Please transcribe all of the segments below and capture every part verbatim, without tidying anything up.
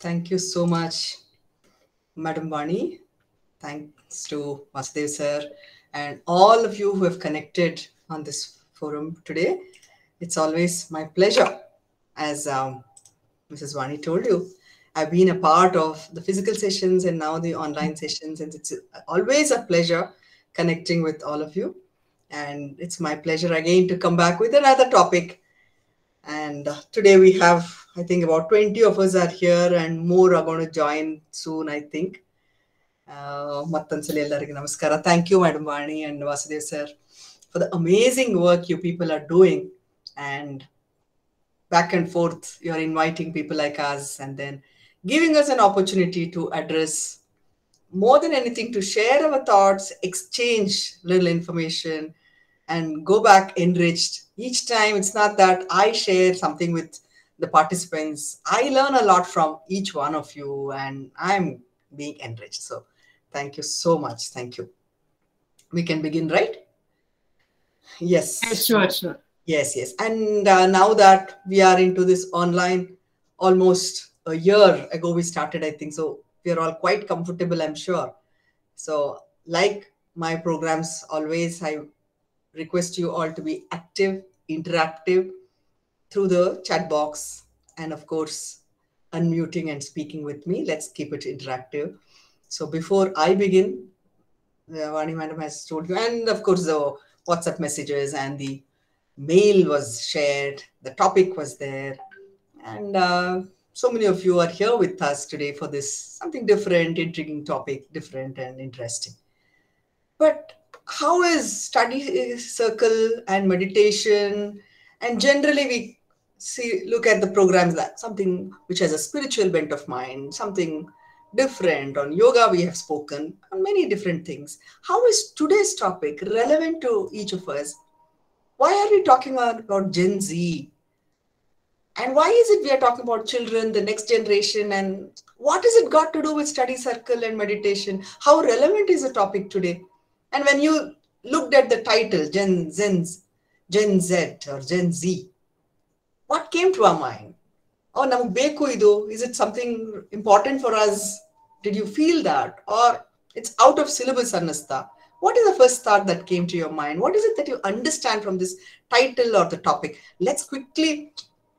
Thank you so much, Madam Vani. Thanks to Vasudev sir and all of you who have connected on this forum today. It's always my pleasure. As um, Missus Vani told you, I've been a part of the physical sessions and now the online sessions, and it's always a pleasure connecting with all of you. And it's my pleasure again to come back with another topic. And today we have, I think, about twenty of us are here and more are going to join soon, I think. Uh, thank you, Madam Vani and Vasudev sir, for the amazing work you people are doing. And back and forth, you're inviting people like us and then giving us an opportunity to address, more than anything, to share our thoughts, exchange little information, and go back enriched. Each time, it's not that I share something with the participants. I learn a lot from each one of you, and I'm being enriched. So thank you so much. Thank you. We can begin, right? Yes. Yes, sure, sure. Yes, yes. And uh, now that we are into this online, almost a year ago we started, I think. So we are all quite comfortable, I'm sure. So like my programs always, I request you all to be active, interactive through the chat box. And of course, unmuting and speaking with me. Let's keep it interactive. So before I begin, Vani Madam has told you, and of course the WhatsApp messages and the mail was shared. The topic was there. And uh, so many of you are here with us today for this something different, intriguing topic, different and interesting. But how is study circle and meditation? And generally we see, look at the programs that something which has a spiritual bent of mind, something different. On yoga, we have spoken on many different things. How is today's topic relevant to each of us? Why are we talking about, about Gen Z? And why is it we are talking about children, the next generation? And what has it got to do with study circle and meditation? How relevant is the topic today? And when you looked at the title, Gen, Gen, Gen Z or Gen Z, what came to our mind? Oh, namaku beku idu. Is it something important for us? Did you feel that? Or it's out of syllabus, Anastha. What is the first thought that came to your mind? What is it that you understand from this title or the topic? Let's quickly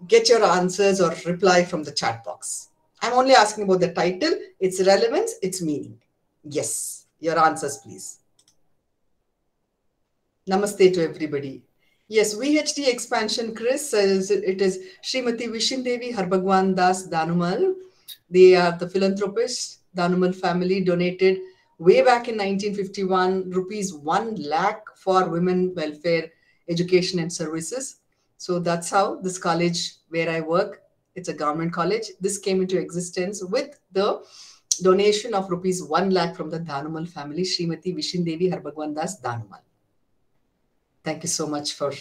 get your answers or reply from the chat box. I'm only asking about the title, its relevance, its meaning. Yes, your answers, please. Namaste to everybody. Yes, V H D expansion, Chris, says it is Srimati Vishindevi Harbhagwandas Dhanumal. They are the philanthropist. Dhanumal family donated way back in nineteen fifty-one, rupees one lakh for women welfare, education and services. So that's how this college where I work, it's a government college. This came into existence with the donation of rupees one lakh from the Dhanumal family, Srimati Vishindevi Harbhagwandas Dhanumal. Thank you so much for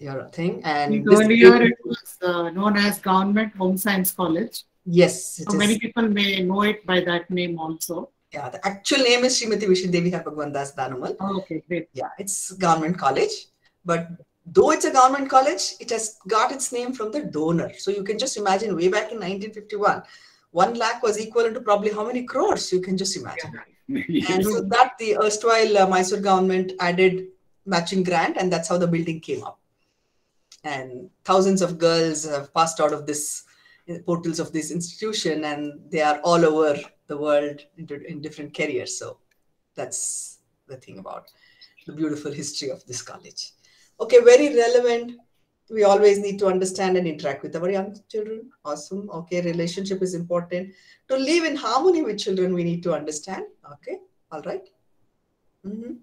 your thing. And earlier it was uh, known as Government Home Science College. Yes. So many people may know it by that name also. Yeah, the actual name is Srimati Vishindevi Harbhagwandas Dhanumal. Oh, okay, great. Yeah, it's government college. But though it's a government college, it has got its name from the donor. So you can just imagine way back in nineteen fifty-one, one lakh was equivalent to probably how many crores? You can just imagine. Yeah. Yes. And so that the erstwhile uh, Mysore government added matching grant, and that's how the building came up. And thousands of girls have passed out of this portals of this institution, and they are all over the world in different careers. So that's the thing about the beautiful history of this college. Okay, very relevant. We always need to understand and interact with our young children. Awesome. Okay, relationship is important. To live in harmony with children, we need to understand. Okay, all right. Mm-hmm.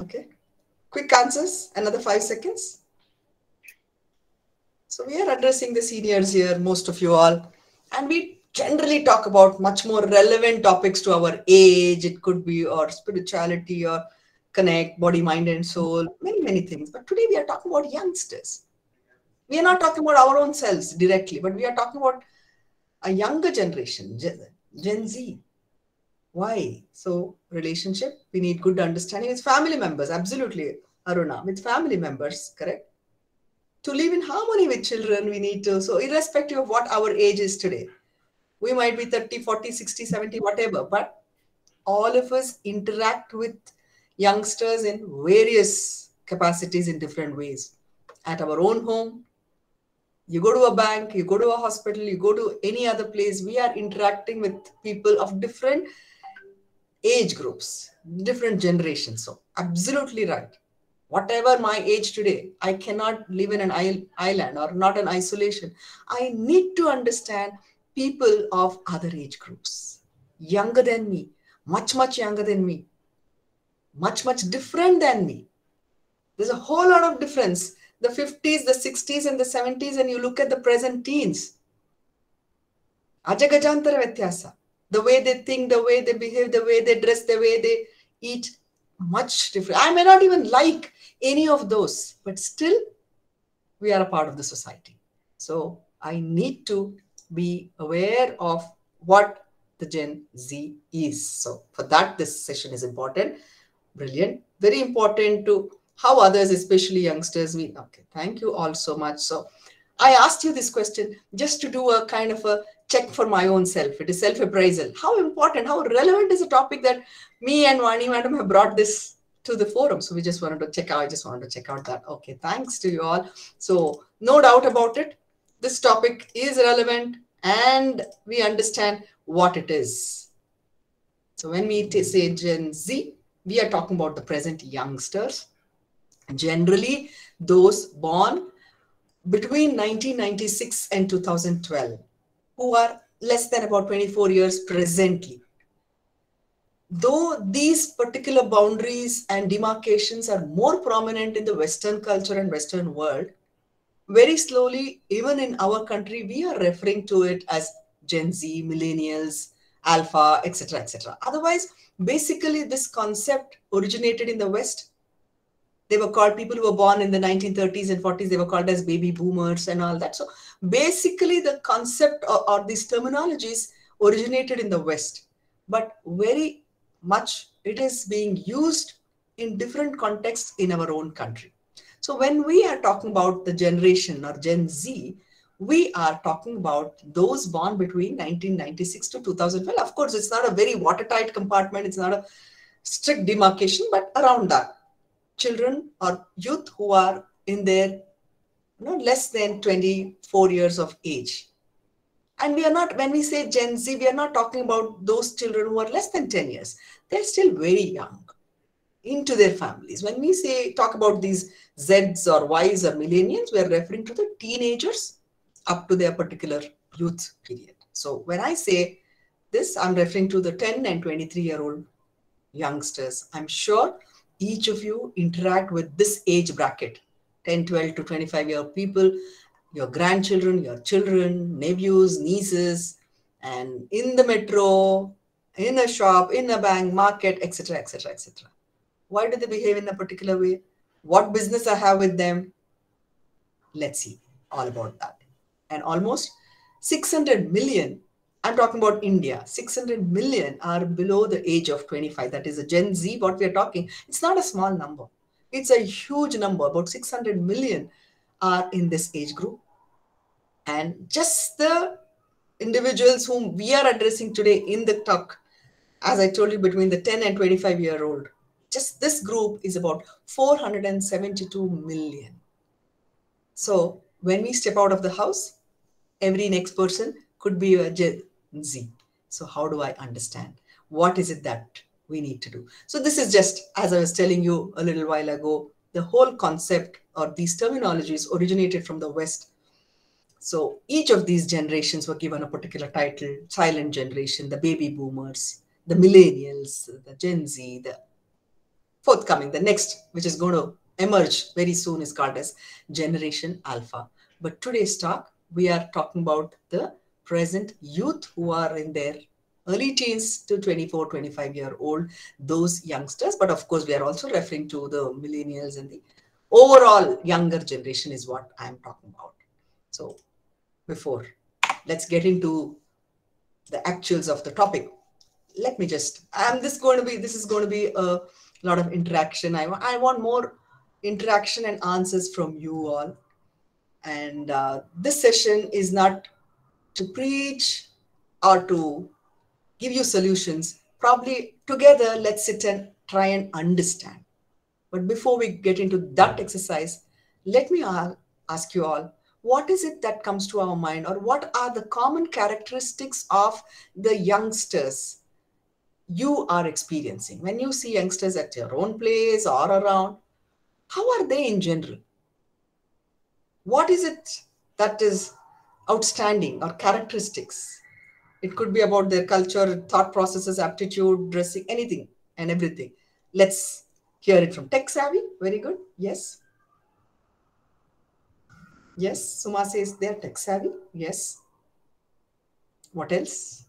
Okay, quick answers, another five seconds. So we are addressing the seniors here, most of you all. And we generally talk about much more relevant topics to our age. It could be or spirituality or connect, body, mind and soul, many, many things. But today we are talking about youngsters. We are not talking about our own selves directly, but we are talking about a younger generation, Gen Z. Why? So relationship, we need good understanding. It's family members, absolutely, Aruna. It's family members, correct? to live in harmony with children, we need to, so irrespective of what our age is today, we might be thirty, forty, sixty, seventy, whatever, but all of us interact with youngsters in various capacities in different ways. At our own home, you go to a bank, you go to a hospital, you go to any other place, we are interacting with people of different age groups, different generations. So absolutely right. Whatever my age today, I cannot live in an island or not in isolation. I need to understand people of other age groups, younger than me, much, much younger than me, much, much different than me. There's a whole lot of difference. The fifties, the sixties and the seventies, and you look at the present teens. Ajagajantara Vyatyasa. The way they think, the way they behave, the way they dress, the way they eat, much different. I may not even like any of those, but still we are a part of the society. So I need to be aware of what the Gen Z is. So for that, this session is important. Brilliant. Very important to how others, especially youngsters, we, okay, thank you all so much. So I asked you this question just to do a kind of a check for my own self. It is self-appraisal. How important, how relevant is a topic that me and Vani Madam have brought this to the forum. So we just wanted to check out, I just wanted to check out that. Okay, thanks to you all. So no doubt about it, this topic is relevant and we understand what it is. So when we say Gen Z, we are talking about the present youngsters. Generally, those born between nineteen ninety-six and two thousand twelve, who are less than about twenty-four years presently. Though these particular boundaries and demarcations are more prominent in the Western culture and Western world, very slowly, even in our country, we are referring to it as Gen Z, millennials, alpha, et cetera, et cetera. Otherwise, basically, this concept originated in the West. They were called, people who were born in the nineteen thirties and forties, they were called as baby boomers and all that. So basically the concept or, or these terminologies originated in the West, but very much it is being used in different contexts in our own country. So when we are talking about the generation or Gen Z, we are talking about those born between nineteen ninety-six to two thousand twelve. Of course, it's not a very watertight compartment. It's not a strict demarcation, but around that. Children or youth who are in their, you know, less than twenty-four years of age. And we are not, when we say Gen Z, we are not talking about those children who are less than ten years. They're still very young, into their families. When we say, talk about these Zs or Ys or millennials, we are referring to the teenagers up to their particular youth period. So when I say this, I'm referring to the ten and twenty-three year old youngsters. I'm sure each of you interact with this age bracket, ten, twelve to twenty-five year old people, your grandchildren, your children, nephews, nieces, and in the metro, in a shop, in a bank, market, et cetera, et cetera, et cetera. Why do they behave in a particular way? What business I have with them? Let's see all about that. And almost six hundred million, I'm talking about India, six hundred million are below the age of twenty-five. That is a Gen Z, what we are talking. It's not a small number. It's a huge number. About six hundred million are in this age group. And just the individuals whom we are addressing today in the talk, as I told you, between the ten and twenty-five year old, just this group is about four hundred seventy-two million. So when we step out of the house, every next person could be a Gen Z. So how do I understand? What is it that we need to do? So this is just, as I was telling you a little while ago, the whole concept or these terminologies originated from the West. So each of these generations were given a particular title, silent generation, the baby boomers, the millennials, the Gen Z, the forthcoming, the next, which is going to emerge very soon, is called as Generation Alpha. But today's talk, we are talking about the present youth who are in their early teens to twenty-four, twenty-five year old, those youngsters. But of course, we are also referring to the millennials and the overall younger generation is what I'm talking about. So before, let's get into the actuals of the topic. Let me just, I'm this going to be, this is going to be a lot of interaction. I, I want more interaction and answers from you all. And uh, this session is not to preach or to give you solutions. Probably together, let's sit and try and understand. But before we get into that exercise, let me ask you all, what is it that comes to our mind, or what are the common characteristics of the youngsters you are experiencing? When you see youngsters at your own place or around, how are they in general? What is it that is outstanding, or characteristics? It could be about their culture, thought processes, aptitude, dressing, anything and everything. Let's hear it from Tech Savvy. Very good. Yes. Yes. Suma says they're tech savvy. Yes. What else?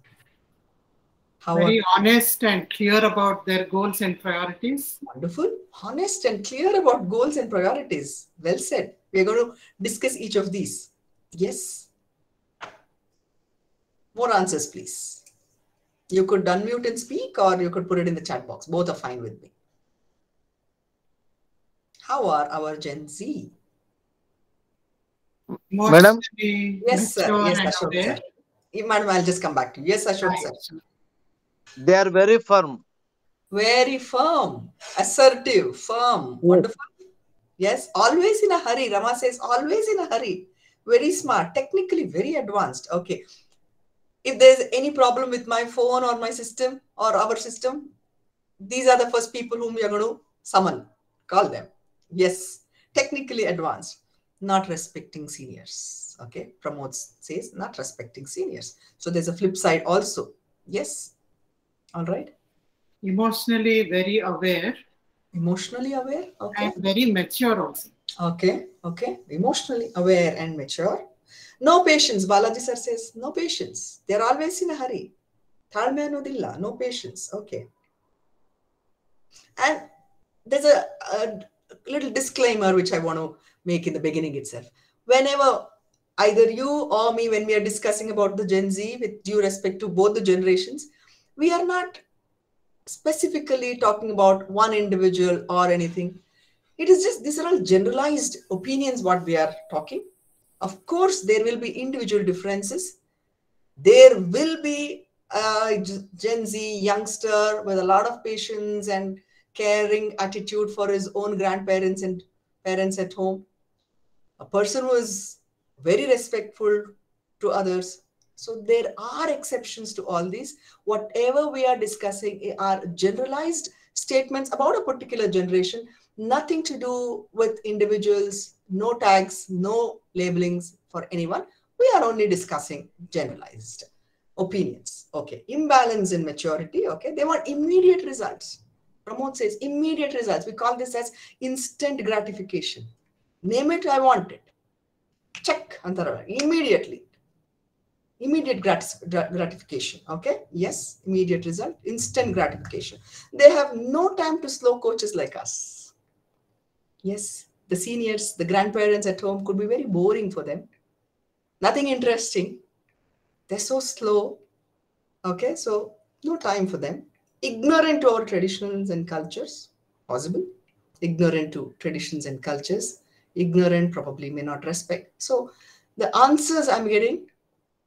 How Very honest and clear about their goals and priorities. Wonderful. Honest and clear about goals and priorities. Well said. We're going to discuss each of these. Yes. More answers, please. You could unmute and speak, or you could put it in the chat box. Both are fine with me. How are our Gen Z? Madam? Yes, sir. Yes, Ashok sir. Madam, I'll just come back to you. Yes, Ashok sir. They are very firm. Very firm. Assertive, firm. Yes. Wonderful. Yes, always in a hurry. Rama says, always in a hurry. Very smart. Technically, very advanced. Okay. If there's any problem with my phone or my system or our system, these are the first people whom you're going to summon. Call them. Yes. Technically advanced. Not respecting seniors. Okay. Promotes says not respecting seniors. So there's a flip side also. Yes. All right. Emotionally very aware. Emotionally aware. Okay. And very mature also. Okay. Okay. Emotionally aware and mature. No patience. Balaji sir says no patience. They're always in a hurry. No patience. Okay. And there's a, a little disclaimer which I want to make in the beginning itself. Whenever either you or me, when we are discussing about the Gen Z, with due respect to both the generations, we are not specifically talking about one individual or anything. It is just, these are all generalized opinions what we are talking. Of course, there will be individual differences. There will be a Gen Z youngster with a lot of patience and caring attitude for his own grandparents and parents at home. A person who is very respectful to others. So there are exceptions to all these. Whatever we are discussing are generalized statements about a particular generation. Nothing to do with individuals, no tags, no labelings for anyone. We are only discussing generalized opinions. Okay, imbalance in maturity. Okay, they want immediate results. Pramod says immediate results. We call this as instant gratification. Name it, I want it. Check, Antara, immediately. Immediate gratification. Okay, yes, immediate result, instant gratification. They have no time to slow coaches like us. Yes, the seniors, the grandparents at home could be very boring for them. Nothing interesting. They're so slow. Okay, so no time for them. Ignorant to our traditions and cultures, possible. Ignorant to traditions and cultures. Ignorant probably may not respect. So the answers I'm getting,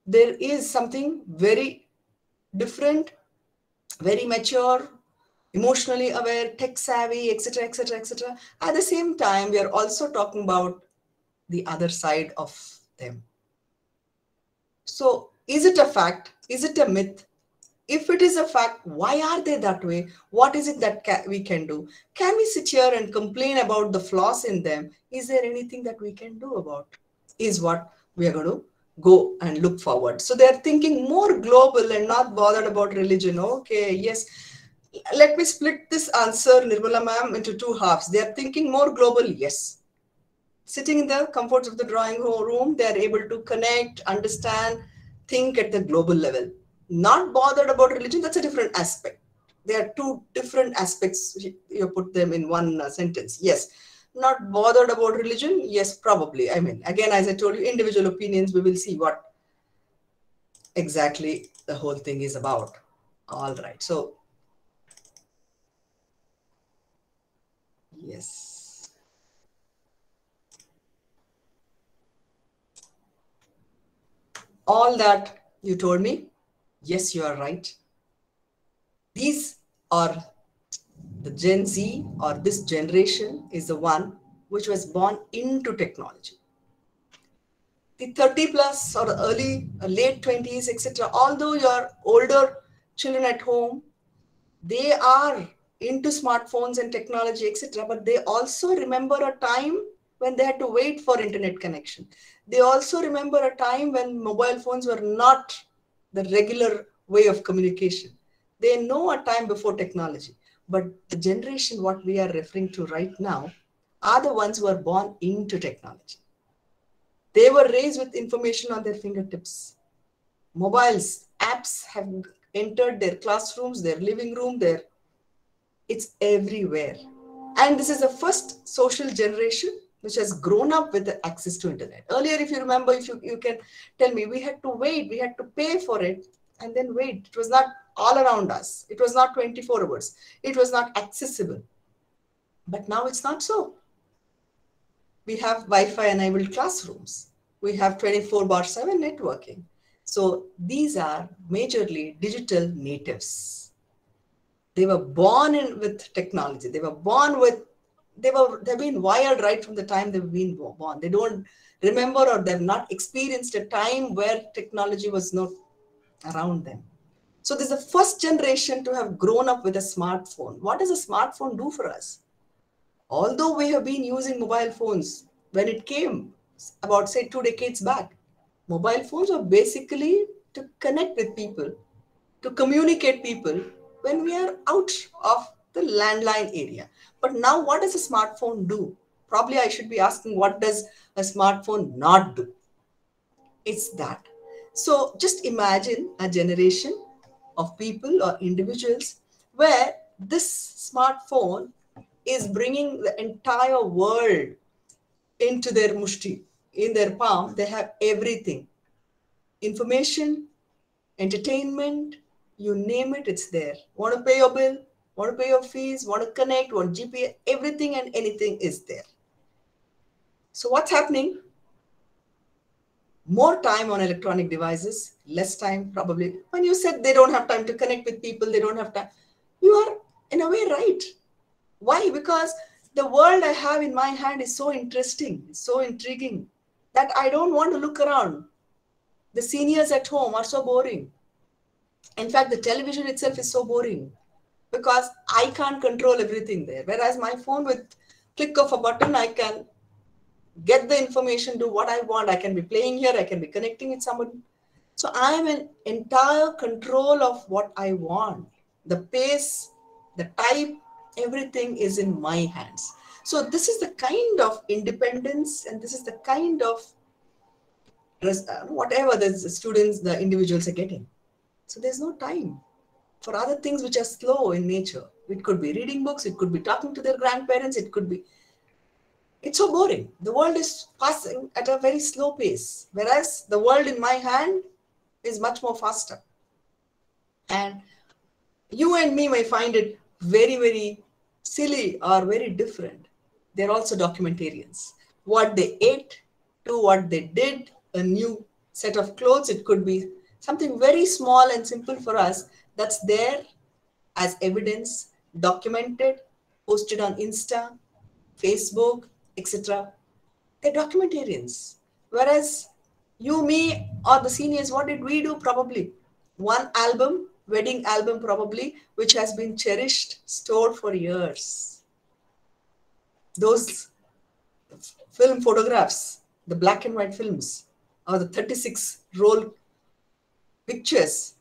there is something very different, very mature, emotionally aware, tech savvy, et cetera, et cetera, et cetera. At the same time, we are also talking about the other side of them. So is it a fact? Is it a myth? If it is a fact, why are they that way? What is it that ca we can do? Can we sit here and complain about the flaws in them? Is there anything that we can do about it? Is what we are going to go and look forward. So they're thinking more global and not bothered about religion. Okay, yes. Let me split this answer, Nirmala ma'am, into two halves. They're thinking more global, yes. Sitting in the comforts of the drawing room, they're able to connect, understand, think at the global level. Not bothered about religion, that's a different aspect. There are two different aspects. You put them in one sentence. Yes, not bothered about religion. Yes, probably. I mean, again, as I told you, individual opinions, we will see what exactly the whole thing is about. All right. So, yes. all that you told me, yes, you are right. These are the Gen Z, or this generation is the one which was born into technology. The thirty plus or early or late twenties, et cetera, although your older children at home, they are into smartphones and technology, et cetera, but they also remember a time when they had to wait for internet connection. They also remember a time when mobile phones were not the regular way of communication. They know a time before technology, but the generation what we are referring to right now are the ones who are born into technology. They were raised with information on their fingertips. Mobiles, apps have entered their classrooms, their living room, their it's everywhere. And this is the first social generation which has grown up with the access to internet. Earlier, if you remember, if you, you can tell me, we had to wait, we had to pay for it and then wait. It was not all around us. It was not twenty-four hours. It was not accessible. But now it's not so. We have Wi-Fi enabled classrooms. We have twenty-four by seven networking. So these are majorly digital natives. They were born in with technology. They were born with, they were, they've been wired right from the time they've been born. They don't remember or they've not experienced a time where technology was not around them. So this is the first generation to have grown up with a smartphone. What does a smartphone do for us? Although we have been using mobile phones, when it came about say two decades back, mobile phones were basically to connect with people, to communicate people when we are out of the landline area. But now what does a smartphone do? Probably I should be asking, what does a smartphone not do? It's that. So just imagine a generation of people or individuals where this smartphone is bringing the entire world into their mushti, in their palm. They have everything. Information, entertainment, you name it, it's there. Want to pay your bill, want to pay your fees, want to connect, want G P S, everything and anything is there. So what's happening? More time on electronic devices, less time probably. When you said they don't have time to connect with people, they don't have time, you are in a way right. Why? Because the world I have in my hand is so interesting, so intriguing that I don't want to look around. The seniors at home are so boring. In fact, the television itself is so boring because I can't control everything there. Whereas my phone, with click of a button, I can get the information, do what I want. I can be playing here. I can be connecting with somebody. So I am in entire control of what I want. The pace, the type, everything is in my hands. So this is the kind of independence and this is the kind of whatever the students, the individuals are getting. So there's no time for other things which are slow in nature. It could be reading books. It could be talking to their grandparents. It could be, it's so boring. The world is passing at a very slow pace, whereas the world in my hand is much more faster. And you and me may find it very, very silly or very different. They're also documentarians. What they ate to what they did, a new set of clothes. It could be something very small and simple for us that's there as evidence, documented, posted on Insta, Facebook, et cetera. They're documentarians. Whereas you, me, or the seniors, what did we do? Probably one album, wedding album probably, which has been cherished, stored for years. Those film photographs, the black and white films, or the thirty-six roll pictures,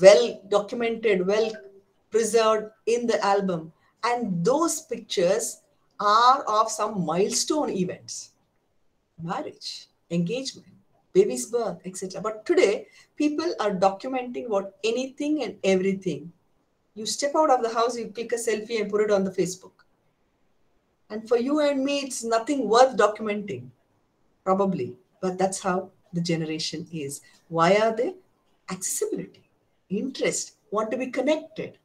well documented, well preserved in the album. And those pictures are of some milestone events, marriage, engagement, baby's birth, et cetera. But today, people are documenting about anything and everything. You step out of the house, you click a selfie and put it on the Facebook. And for you and me, it's nothing worth documenting, probably. But that's how the generation is. Why are they? Accessibility, interest, want to be connected.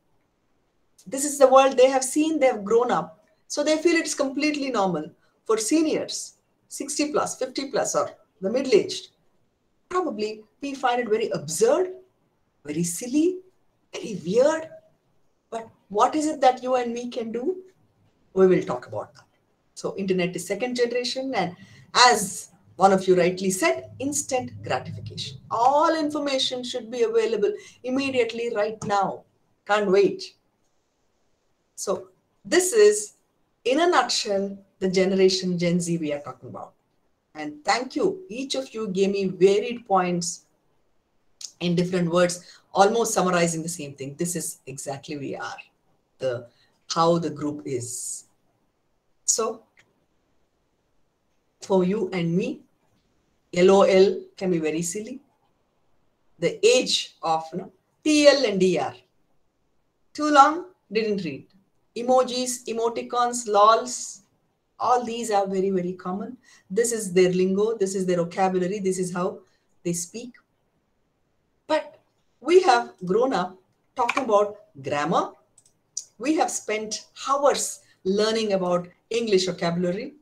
This is the world they have seen, they have grown up. So they feel it's completely normal. For seniors, sixty plus, fifty plus, or the middle-aged, probably we find it very absurd, very silly, very weird. But what is it that you and me can do? We will talk about that. So internet is second generation, and as one of you rightly said, instant gratification. All information should be available immediately right now. Can't wait. So this is, in a nutshell, the generation Gen Z we are talking about. And thank you. Each of you gave me varied points in different words, almost summarizing the same thing. This is exactly we are, the how the group is. So for you and me, L O L can be very silly. The age of you know, T L and D R. Too long, didn't read. Emojis, emoticons, lols, all these are very, very common. This is their lingo, this is their vocabulary, this is how they speak. But we have grown up talking about grammar. We have spent hours learning about English vocabulary.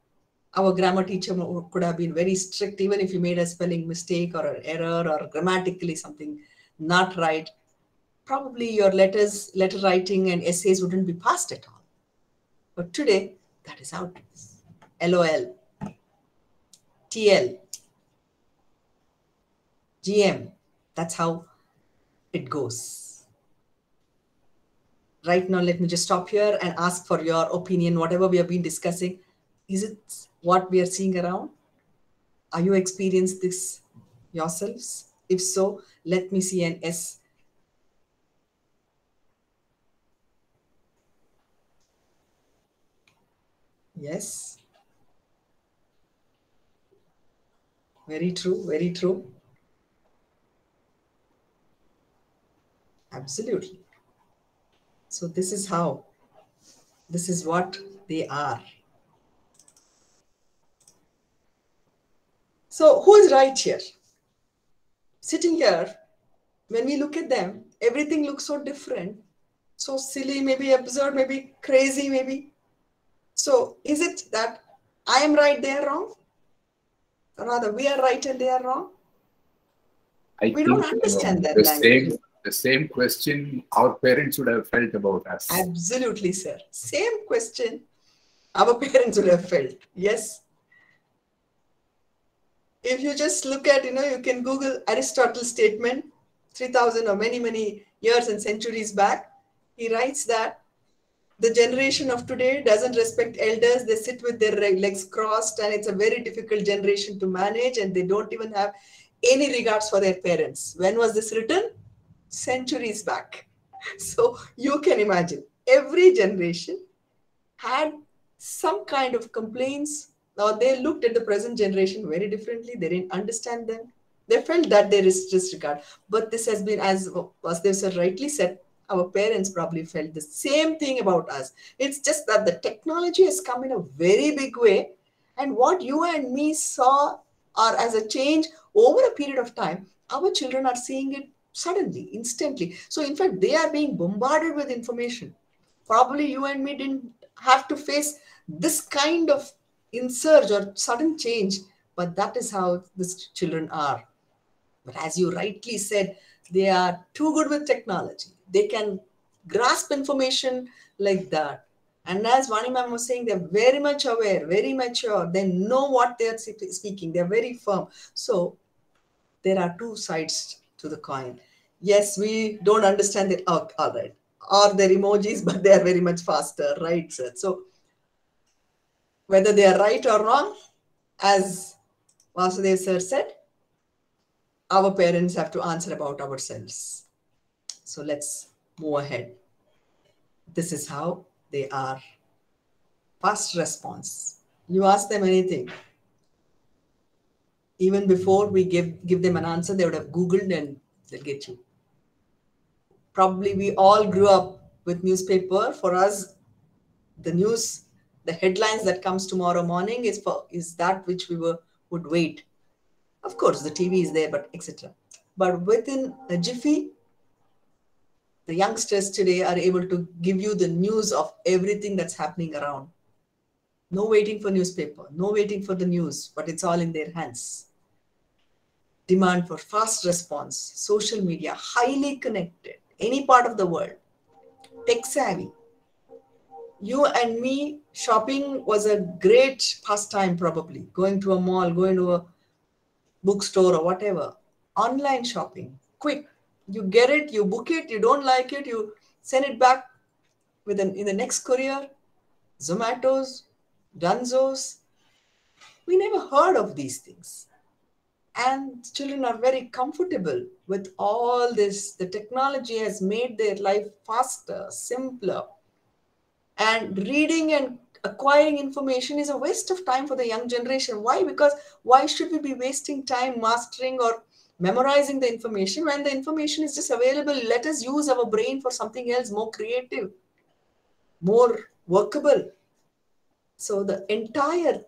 Our grammar teacher could have been very strict, even if you made a spelling mistake or an error or grammatically something not right. Probably your letters, letter writing and essays wouldn't be passed at all. But today, that is how it is. L O L, T L, G M, that's how it goes. Right now, let me just stop here and ask for your opinion, whatever we have been discussing. Is it what we are seeing around? Are you experiencing this yourselves? If so, let me see an S. Yes. Very true, very true. Absolutely. So this is how, this is what they are. So who is right here? Sitting here, when we look at them, everything looks so different. So silly, maybe absurd, maybe crazy, maybe. So is it that I am right, they are wrong? Or rather, we are right and they are wrong? I we don't understand that the language. Same, the same question our parents would have felt about us. Absolutely, sir. Same question our parents would have felt. Yes. If you just look at, you know, you can Google Aristotle's statement, three thousand or many, many years and centuries back. He writes that the generation of today doesn't respect elders. They sit with their legs crossed, and it's a very difficult generation to manage, and they don't even have any regards for their parents. When was this written? Centuries back. So you can imagine every generation had some kind of complaints. Now, they looked at the present generation very differently. They didn't understand them. They felt that there is disregard. But this has been, as Vasudeva rightly said, our parents probably felt the same thing about us. It's just that the technology has come in a very big way. And what you and me saw are as a change over a period of time, our children are seeing it suddenly, instantly. So, in fact, they are being bombarded with information. Probably you and me didn't have to face this kind of in surge or sudden change, but that is how these children are. But as you rightly said, they are too good with technology. They can grasp information like that. And as Vani ma'am was saying, they're very much aware, very mature. They know what they're speaking. They're very firm. So there are two sides to the coin. Yes, we don't understand it. Oh, all right. Or their emojis, but they are very much faster, right, sir? So whether they are right or wrong, as Vasudeva sir said, our parents have to answer about ourselves. So let's move ahead. This is how they are. Fast response. You ask them anything. Even before we give, give them an answer, they would have Googled and they'll get you. Probably we all grew up with newspaper. For us, the news, the headlines that comes tomorrow morning is for is that which we were would wait. Of course, the T V is there, but et cetera. But within a jiffy, the youngsters today are able to give you the news of everything that's happening around. No waiting for newspaper, no waiting for the news, but it's all in their hands. demand for fast response, social media, highly connected, any part of the world, tech savvy. You and me, shopping was a great pastime probably. Going to a mall, going to a bookstore or whatever. Online shopping, quick. You get it, you book it, you don't like it, you send it back with an, in the next courier. Zomatos, Dunzos. We never heard of these things. And children are very comfortable with all this. The technology has made their life faster, simpler. And reading and acquiring information is a waste of time for the young generation. Why? Because why should we be wasting time mastering or memorizing the information when the information is just available? Let us use our brain for something else more creative, more workable. So the entire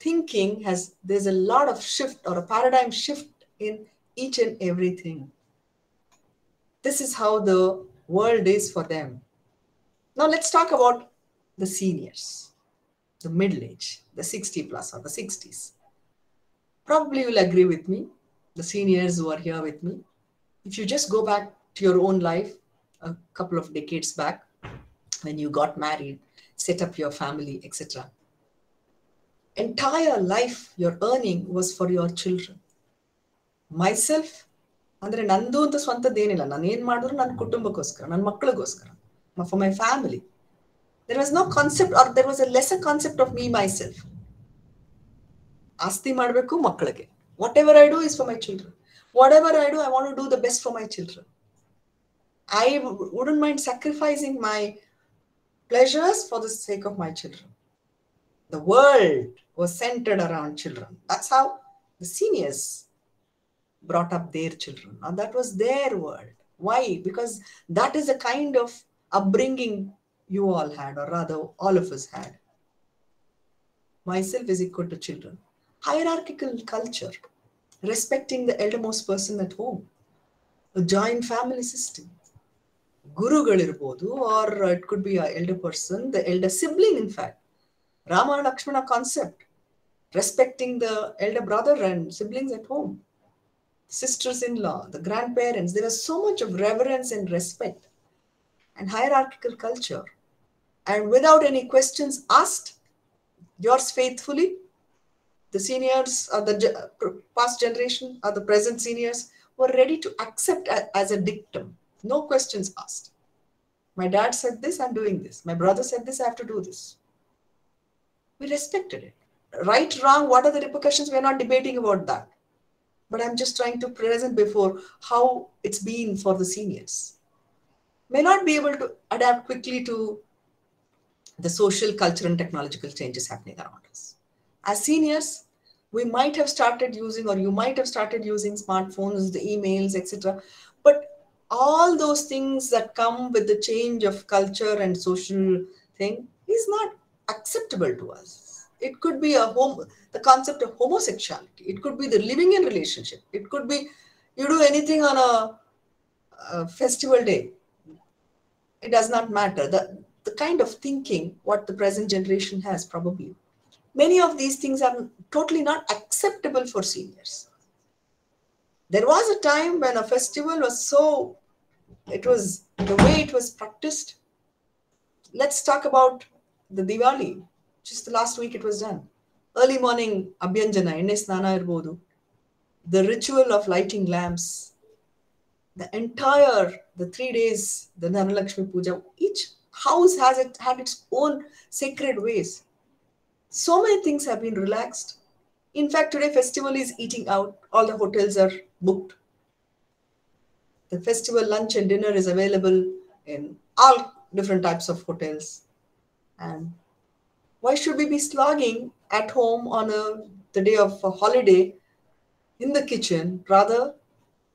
thinking has, there's a lot of shift or a paradigm shift in each and everything. This is how the world is for them. Now let's talk about the seniors, the middle age, the sixty plus or the sixties. Probably you'll agree with me, the seniors who are here with me. If you just go back to your own life a couple of decades back, when you got married, set up your family, et cetera. Entire life your earning was for your children. Myself, andre nandu anta swanta denilla, nan en madidru nan kutumbakoskara, nan makkaligoskara. For my family, there was no concept, or there was a lesser concept of me myself. Asti madbeku makkalage. Whatever I do is for my children. Whatever I do, I want to do the best for my children. I wouldn't mind sacrificing my pleasures for the sake of my children. The world was centered around children. That's how the seniors brought up their children. Now that was their world. Why? Because that is the kind of upbringing you all had, or rather all of us had. Myself is equal to children. Hierarchical culture, respecting the eldermost person at home, a joint family system. Gurugal irbodu, or it could be an elder person, the elder sibling in fact. Rama and Lakshmana concept, respecting the elder brother and siblings at home. Sisters-in-law, the grandparents, there was so much of reverence and respect. And hierarchical culture, and without any questions asked, yours faithfully, the seniors or the past generation or the present seniors were ready to accept as a dictum, no questions asked. My dad said this, I'm doing this. My brother said this, I have to do this. We respected it. Right, wrong, what are the repercussions? We're not debating about that. But I'm just trying to present before how it's been for the seniors. May not be able to adapt quickly to the social, cultural, and technological changes happening around us. As seniors, we might have started using, or you might have started using smartphones, the emails, et cetera. But all those things that come with the change of culture and social thing is not acceptable to us. It could be a home, the concept of homosexuality. It could be the living in relationship. It could be you do anything on a, a festival day. It does not matter. The, the kind of thinking what the present generation has probably. Many of these things are totally not acceptable for seniors. There was a time when a festival was so, it was the way it was practiced. Let's talk about the Diwali. Just the last week it was done. Early morning, Abhyanjana, Enne Snana Irbodu. The ritual of lighting lamps. The entire, the three days, the Dhanalakshmi Puja, each house has it, had its own sacred ways. So many things have been relaxed. In fact, today festival is eating out. All the hotels are booked. The festival lunch and dinner is available in all different types of hotels. And why should we be slogging at home on a, the day of a holiday in the kitchen, rather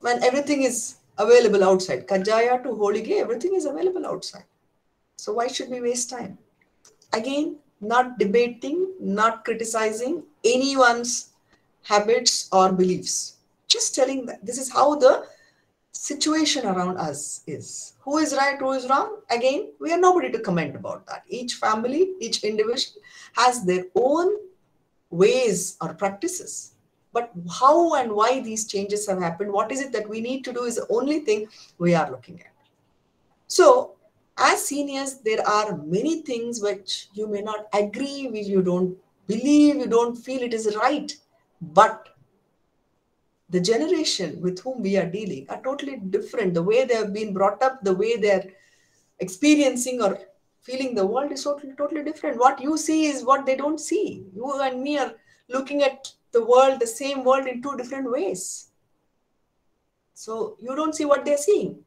when everything is available outside? Kajaya to Holige, everything is available outside. So why should we waste time? Again, not debating, not criticizing anyone's habits or beliefs. Just telling that this is how the situation around us is. Who is right, who is wrong? Again, we are nobody to comment about that. Each family, each individual has their own ways or practices. But how and why these changes have happened, what is it that we need to do is the only thing we are looking at. So as seniors, there are many things which you may not agree with, you don't believe, you don't feel it is right. But the generation with whom we are dealing are totally different. The way they have been brought up, the way they are experiencing or feeling the world is totally, totally different. What you see is what they don't see. You and me are looking at the world, the same world in two different ways. So you don't see what they're seeing.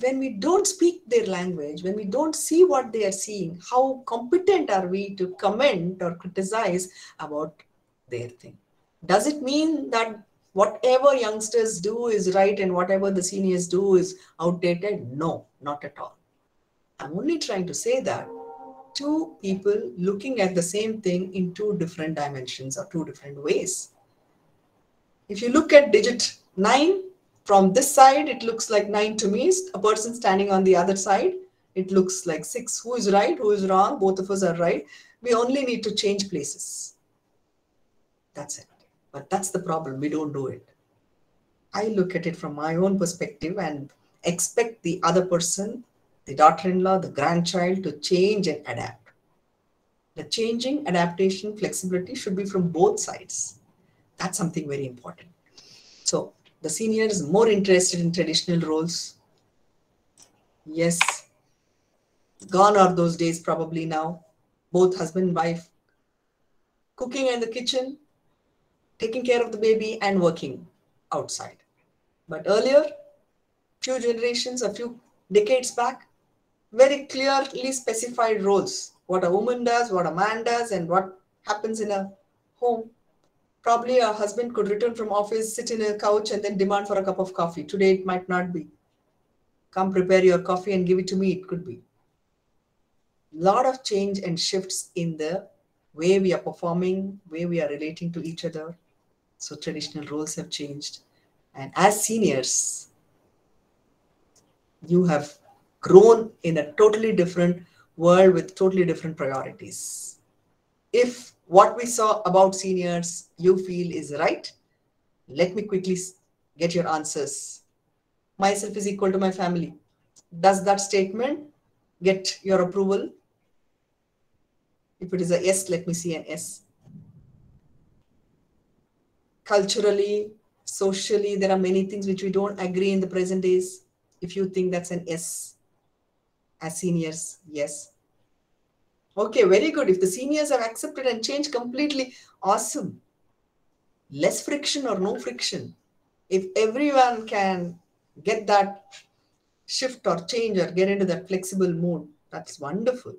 When we don't speak their language, when we don't see what they are seeing, how competent are we to comment or criticize about their thing? Does it mean that whatever youngsters do is right and whatever the seniors do is outdated? No, not at all. I'm only trying to say that two people looking at the same thing in two different dimensions or two different ways. If you look at digit nine, from this side, it looks like nine to me. A person standing on the other side, it looks like six. Who is right? Who is wrong? Both of us are right. We only need to change places. That's it. But that's the problem. We don't do it. I look at it from my own perspective and expect the other person, the daughter-in-law, the grandchild, to change and adapt. The changing, adaptation, flexibility should be from both sides. That's something very important. So, the senior is more interested in traditional roles. Yes, gone are those days probably now. Both husband and wife, cooking in the kitchen, taking care of the baby and working outside. But earlier, few generations, a few decades back, very clearly specified roles. What a woman does, what a man does and what happens in a home. Probably a husband could return from office, sit in a couch and then demand for a cup of coffee. Today it might not be. Come prepare your coffee and give it to me, it could be. Lot of change and shifts in the way we are performing, way we are relating to each other. So traditional roles have changed. And as seniors, you have grown in a totally different world with totally different priorities. If what we saw about seniors you feel is right, let me quickly get your answers. Myself is equal to my family. Does that statement get your approval? If it is a yes, let me see an yes. Culturally, socially, there are many things which we don't agree in the present days. If you think that's an yes, as seniors, yes. Okay, very good. If the seniors are accepted and changed completely, awesome. Less friction or no friction. If everyone can get that shift or change or get into that flexible mode, that's wonderful.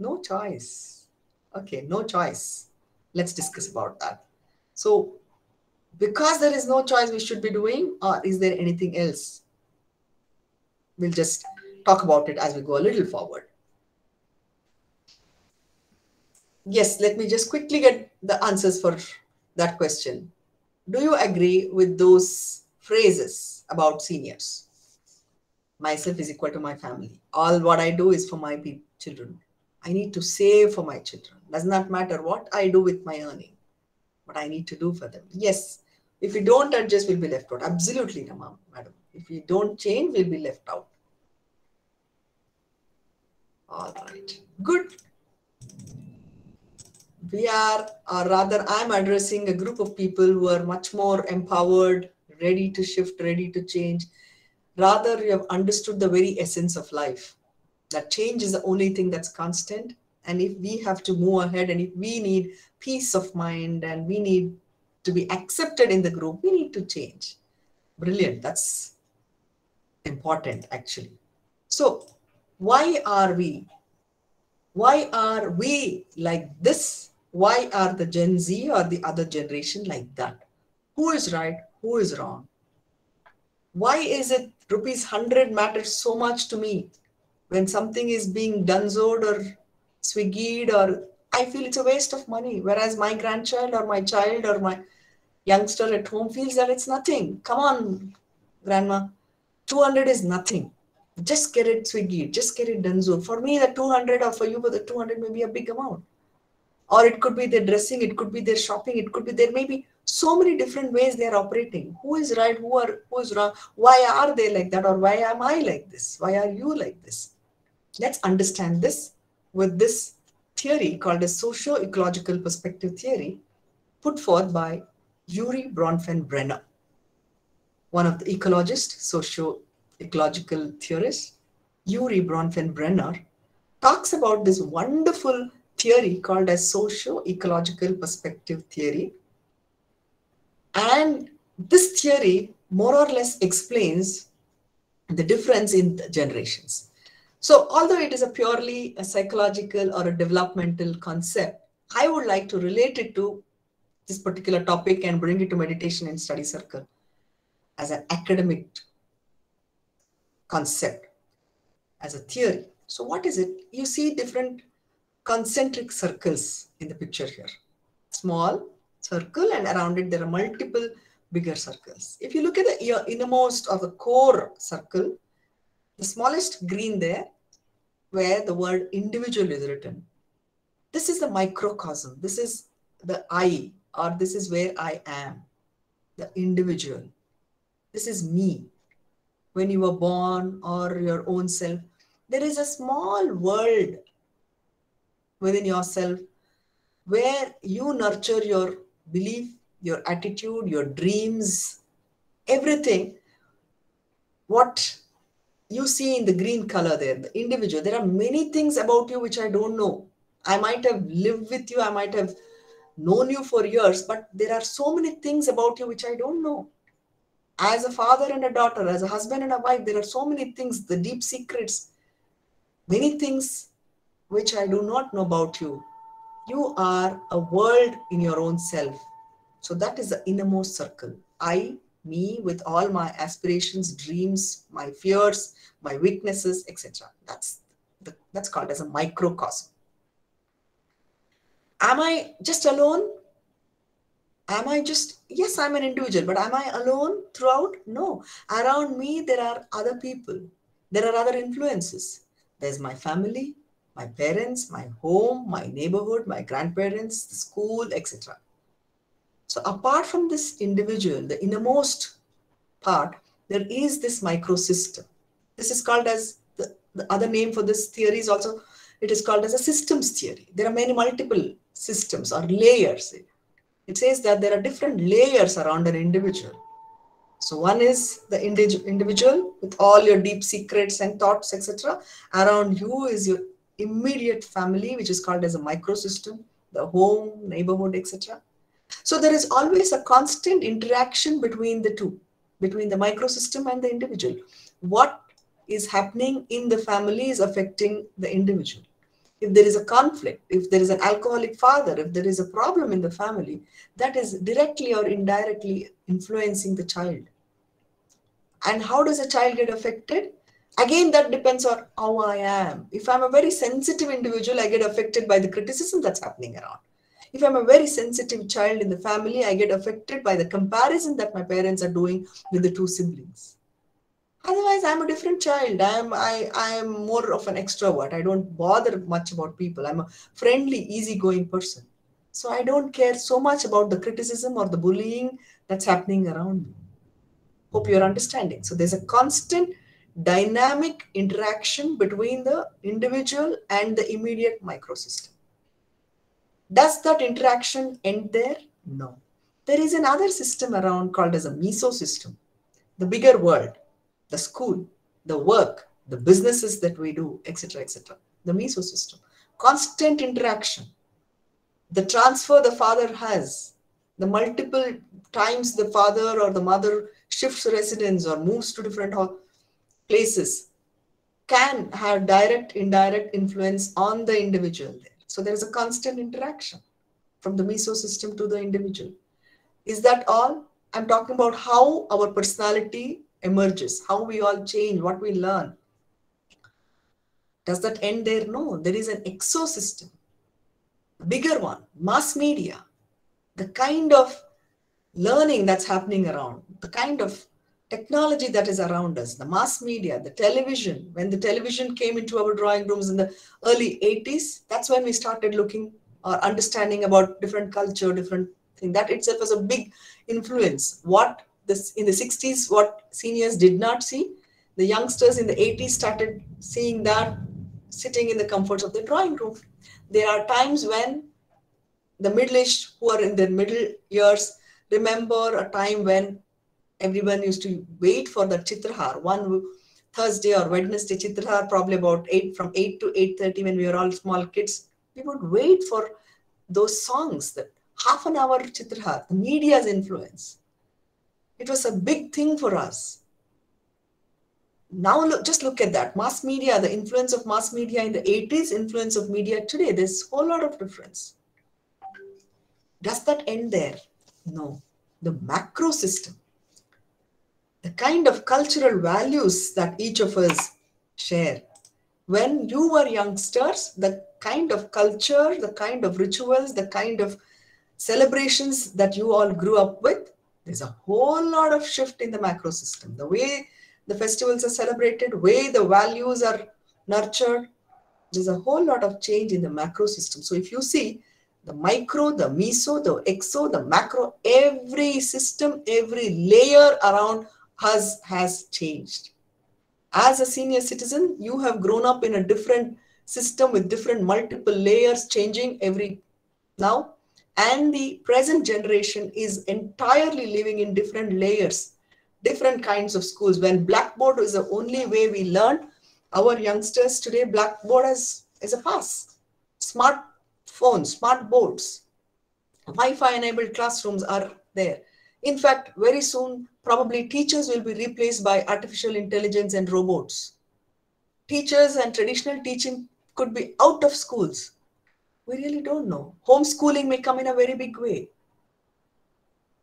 No choice. Okay, no choice. Let's discuss about that. So, because there is no choice we should be doing, or is there anything else? We'll just talk about it as we go a little forward. Yes, let me just quickly get the answers for that question. Do you agree with those phrases about seniors? Myself is equal to my family. All what I do is for my children. I need to save for my children. Does not matter what I do with my earning. What I need to do for them. Yes, if we don't adjust, we'll be left out. Absolutely, ma'am, madam. If we don't change, we'll be left out. All right. Good. We are, or rather I'm addressing a group of people who are much more empowered, ready to shift, ready to change. Rather, you have understood the very essence of life. That change is the only thing that's constant. And if we have to move ahead and if we need peace of mind and we need to be accepted in the group, we need to change. Brilliant. That's important, actually. So why are we? Why are we like this? Why are the Gen Z or the other generation like that? Who is right? Who is wrong? Why is it rupees one hundred matters so much to me when something is being dunzoed or swiggied or I feel it's a waste of money. Whereas my grandchild or my child or my youngster at home feels that it's nothing. Come on, grandma. two hundred is nothing. Just get it swiggied. Just get it dunzo. For me, the two hundred or for you, but the two hundred may be a big amount. Or it could be their dressing, it could be their shopping, it could be there may be so many different ways they are operating. Who is right? Who are who is wrong? Why are they like that? Or why am I like this? Why are you like this? Let's understand this with this theory called a socio-ecological perspective theory, put forth by Yuri Bronfenbrenner, one of the ecologist, socio-ecological theorists. Yuri Bronfenbrenner talks about this wonderful theory called as socio-ecological perspective theory. And this theory more or less explains the difference in the generations. So although it is a purely a psychological or a developmental concept, I would like to relate it to this particular topic and bring it to meditation and study circle as an academic concept, as a theory. So what is it? You see different concentric circles in the picture here. Small circle, and around it there are multiple bigger circles. If you look at the innermost or the core circle, the smallest green there, where the word individual is written, this is the microcosm. This is the I, or this is where I am, the individual. This is me. When you were born or your own self, there is a small world within yourself where you nurture your belief, your attitude, your dreams, everything. What you see in the green color there, the individual. There are many things about you which I don't know. I might have lived with you. I might have known you for years, but there are so many things about you which I don't know. As a father and a daughter, as a husband and a wife, there are so many things, the deep secrets, many things which I do not know about you. You are a world in your own self. So that is the innermost circle. I, me, with all my aspirations, dreams, my fears, my weaknesses, et cetera. That's the, that's called as a microcosm. Am I just alone? Am I just, yes, I'm an individual, but am I alone throughout? No. Around me, there are other people. There are other influences. There's my family, my parents, my home, my neighborhood, my grandparents, the school, et cetera. So apart from this individual, the innermost part, there is this microsystem. This is called as, the, the other name for this theory is also, it is called as a systems theory. There are many multiple systems or layers. It says that there are different layers around an individual. So one is the indi- individual with all your deep secrets and thoughts, et cetera. Around you is your immediate family, which is called as a microsystem, the home, neighborhood, et cetera. So there is always a constant interaction between the two, between the microsystem and the individual. What is happening in the family is affecting the individual. If there is a conflict, if there is an alcoholic father, if there is a problem in the family, that is directly or indirectly influencing the child. And how does a child get affected? Again, that depends on how I am. If I'm a very sensitive individual, I get affected by the criticism that's happening around. If I'm a very sensitive child in the family, I get affected by the comparison that my parents are doing with the two siblings. Otherwise, I'm a different child. I'm, I, I'm more of an extrovert. I don't bother much about people. I'm a friendly, easygoing person. So I don't care so much about the criticism or the bullying that's happening around me. Hope you're understanding. So there's a constant dynamic interaction between the individual and the immediate microsystem. Does that interaction end there? No. There is another system around called as a mesosystem, the bigger world, the school, the work, the businesses that we do, et cetera, et cetera. The mesosystem, constant interaction, the transfer the father has, the multiple times the father or the mother shifts residence or moves to different places can have direct, indirect influence on the individual there. So there is a constant interaction from the mesosystem to the individual. Is that all? I'm talking about how our personality emerges, how we all change, what we learn. Does that end there? No, there is an exosystem, a bigger one, mass media, the kind of learning that's happening around, the kind of technology that is around us, the mass media, the television. When the television came into our drawing rooms in the early eighties, that's when we started looking or understanding about different culture, different thing. That itself was a big influence. What this in the sixties, what seniors did not see, the youngsters in the eighties started seeing that sitting in the comforts of the drawing room. There are times when the middle-aged who are in their middle years remember a time when everyone used to wait for the Chitrahar. One Thursday or Wednesday Chitrahar, probably about eight, from eight to eight thirty when we were all small kids, we would wait for those songs, that half an hour Chitrahar, the media's influence. It was a big thing for us. Now look, just look at that. Mass media, the influence of mass media in the eighties, influence of media today, there's a whole lot of difference. Does that end there? No. The macro system, the kind of cultural values that each of us share. When you were youngsters, the kind of culture, the kind of rituals, the kind of celebrations that you all grew up with, there's a whole lot of shift in the macro system. The way the festivals are celebrated, way the values are nurtured, there's a whole lot of change in the macro system. So if you see the micro, the meso, the exo, the macro, every system, every layer around us has changed. As a senior citizen, you have grown up in a different system with different multiple layers changing every now. And the present generation is entirely living in different layers, different kinds of schools. When blackboard is the only way we learn, our youngsters today, blackboard is, is a pass. Smartphones, smart boards, Wi-Fi enabled classrooms are there. In fact, very soon, probably teachers will be replaced by artificial intelligence and robots. Teachers and traditional teaching could be out of schools. We really don't know. Homeschooling may come in a very big way.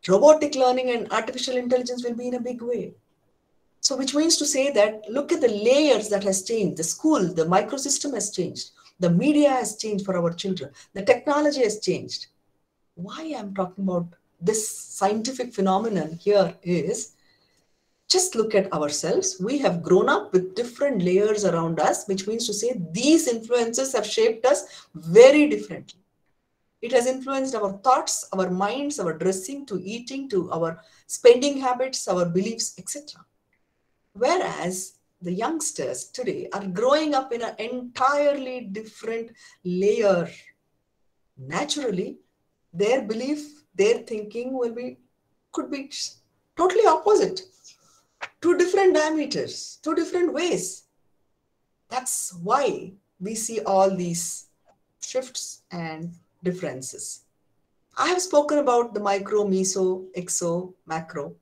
Robotic learning and artificial intelligence will be in a big way. So which means to say that look at the layers that has changed. The school, the microsystem has changed. The media has changed for our children. The technology has changed. Why I'm talking about this scientific phenomenon here is, just look at ourselves. We have grown up with different layers around us, which means to say these influences have shaped us very differently. It has influenced our thoughts, our minds, our dressing, to eating, to our spending habits, our beliefs, et cetera. Whereas the youngsters today are growing up in an entirely different layer. Naturally, their belief, their thinking will be, could be totally opposite. Two different diameters, two different ways. That's why we see all these shifts and differences. I have spoken about the micro, meso, exo, macro.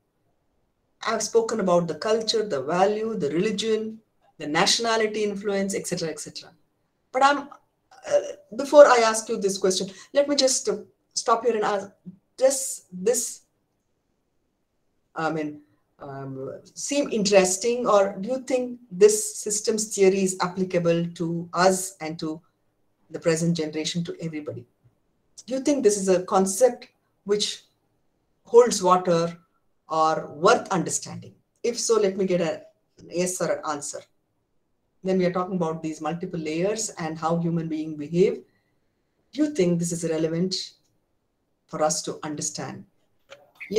I have spoken about the culture, the value, the religion, the nationality influence, et cetera, et cetera. But I'm uh, before I ask you this question, let me just uh, stop here and ask. Does this, I mean, Um, seem interesting, or do you think this systems theory is applicable to us and to the present generation, to everybody? Do you think this is a concept which holds water or worth understanding? If so, let me get a yes or an answer. Then we are talking about these multiple layers and how human beings behave. Do you think this is relevant for us to understand?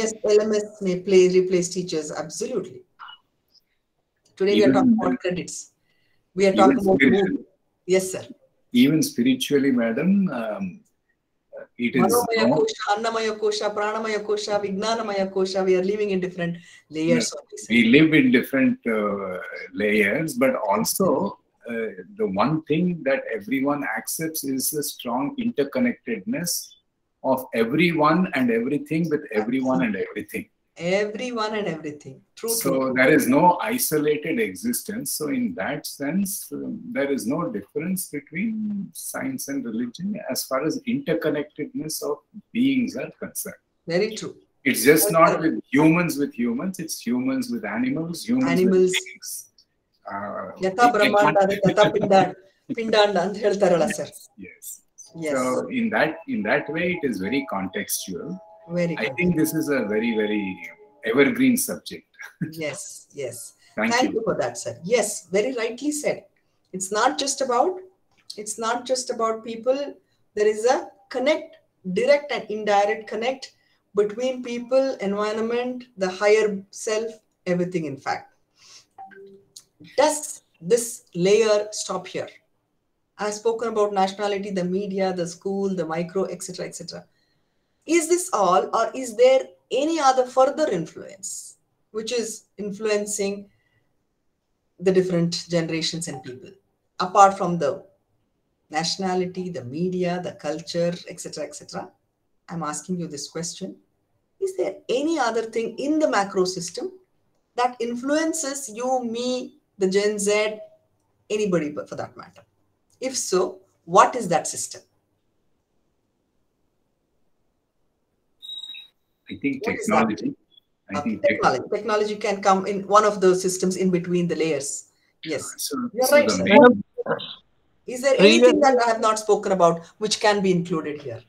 Yes, L M S may play, replace teachers, absolutely. Today even, we are talking about credits. We are talking about... Yes, sir. Even spiritually, madam, um, it is... Manomaya not... kosha, annamaya kosha, pranamaya kosha, vignanamaya kosha, we are living in different layers. Yes, of we live in different uh, layers, but also uh, the one thing that everyone accepts is the strong interconnectedness of everyone and everything with everyone and everything. Everyone and everything. True. So true. There is no isolated existence. So in that sense, um, there is no difference between science and religion as far as interconnectedness of beings are concerned. Very true. It's just Very not true. with humans with humans, it's humans with animals, humans animals. with beings. Uh, Yatha Brahmanda, Yatha Pindanda, Pindanda and Heltarala, sir. Yes. Yes. So in that in that way, it is very contextual. Very. I think this is a very very evergreen subject. Yes, yes. Thank, Thank you. you for that, sir. Yes, very rightly said. It's not just about it's not just about people. There is a connect, direct and indirect connect between people, environment, the higher self, everything in fact. Does this layer stop here? I've spoken about nationality, the media, the school, the micro, et cetera, et cetera. Is this all, or is there any other further influence which is influencing the different generations and people, apart from the nationality, the media, the culture, et cetera, et cetera? I'm asking you this question. Is there any other thing in the macro system that influences you, me, the Gen Z, anybody but for that matter? If so, what is that system? I think what technology. I uh, think technology. Technology can come in one of those systems in between the layers. Yes, so, you're so right. The main... Is there anything that I have not spoken about which can be included here?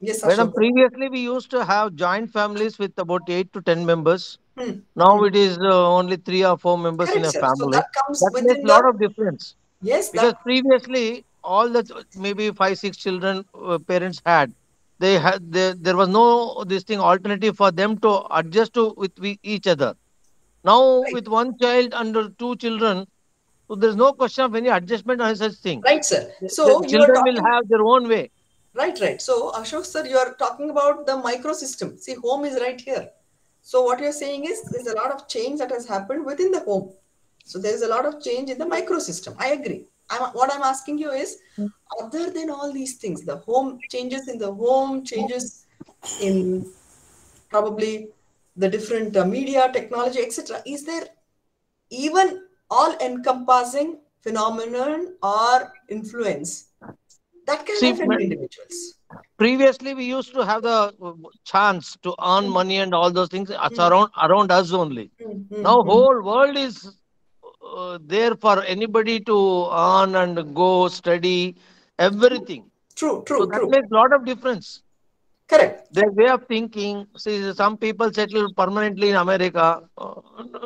Yes, madam. Previously, we used to have joint families with about eight to ten members. Hmm. Now hmm. it is uh, only three or four members Correct, in a family. So that comes that within makes a lot that... of difference. Yes, because that... previously all the maybe five six children uh, parents had. They had they, there was no this thing alternative for them to adjust to with we, each other. Now right. with one child under two children, so there's no question of any adjustment or any such thing. Right, sir. So the children talking... will have their own way. Right, right. So Ashok sir, you are talking about the micro system. See, home is right here. So what you're saying is there's a lot of change that has happened within the home. So there's a lot of change in the micro system. I agree. I'm, what I'm asking you is, other than all these things, the home changes in the home, changes in probably the different uh, media, technology, et cetera. Is there even all-encompassing phenomenon or influence that can See, affect individuals? Previously, we used to have the chance to earn mm-hmm. money and all those things mm-hmm. around, around us only. Mm-hmm. Now, whole world is... Uh, there for anybody to earn and go study everything. True, true, so that true. That makes a lot of difference. Correct. Their way of thinking. See, some people settle permanently in America. Uh,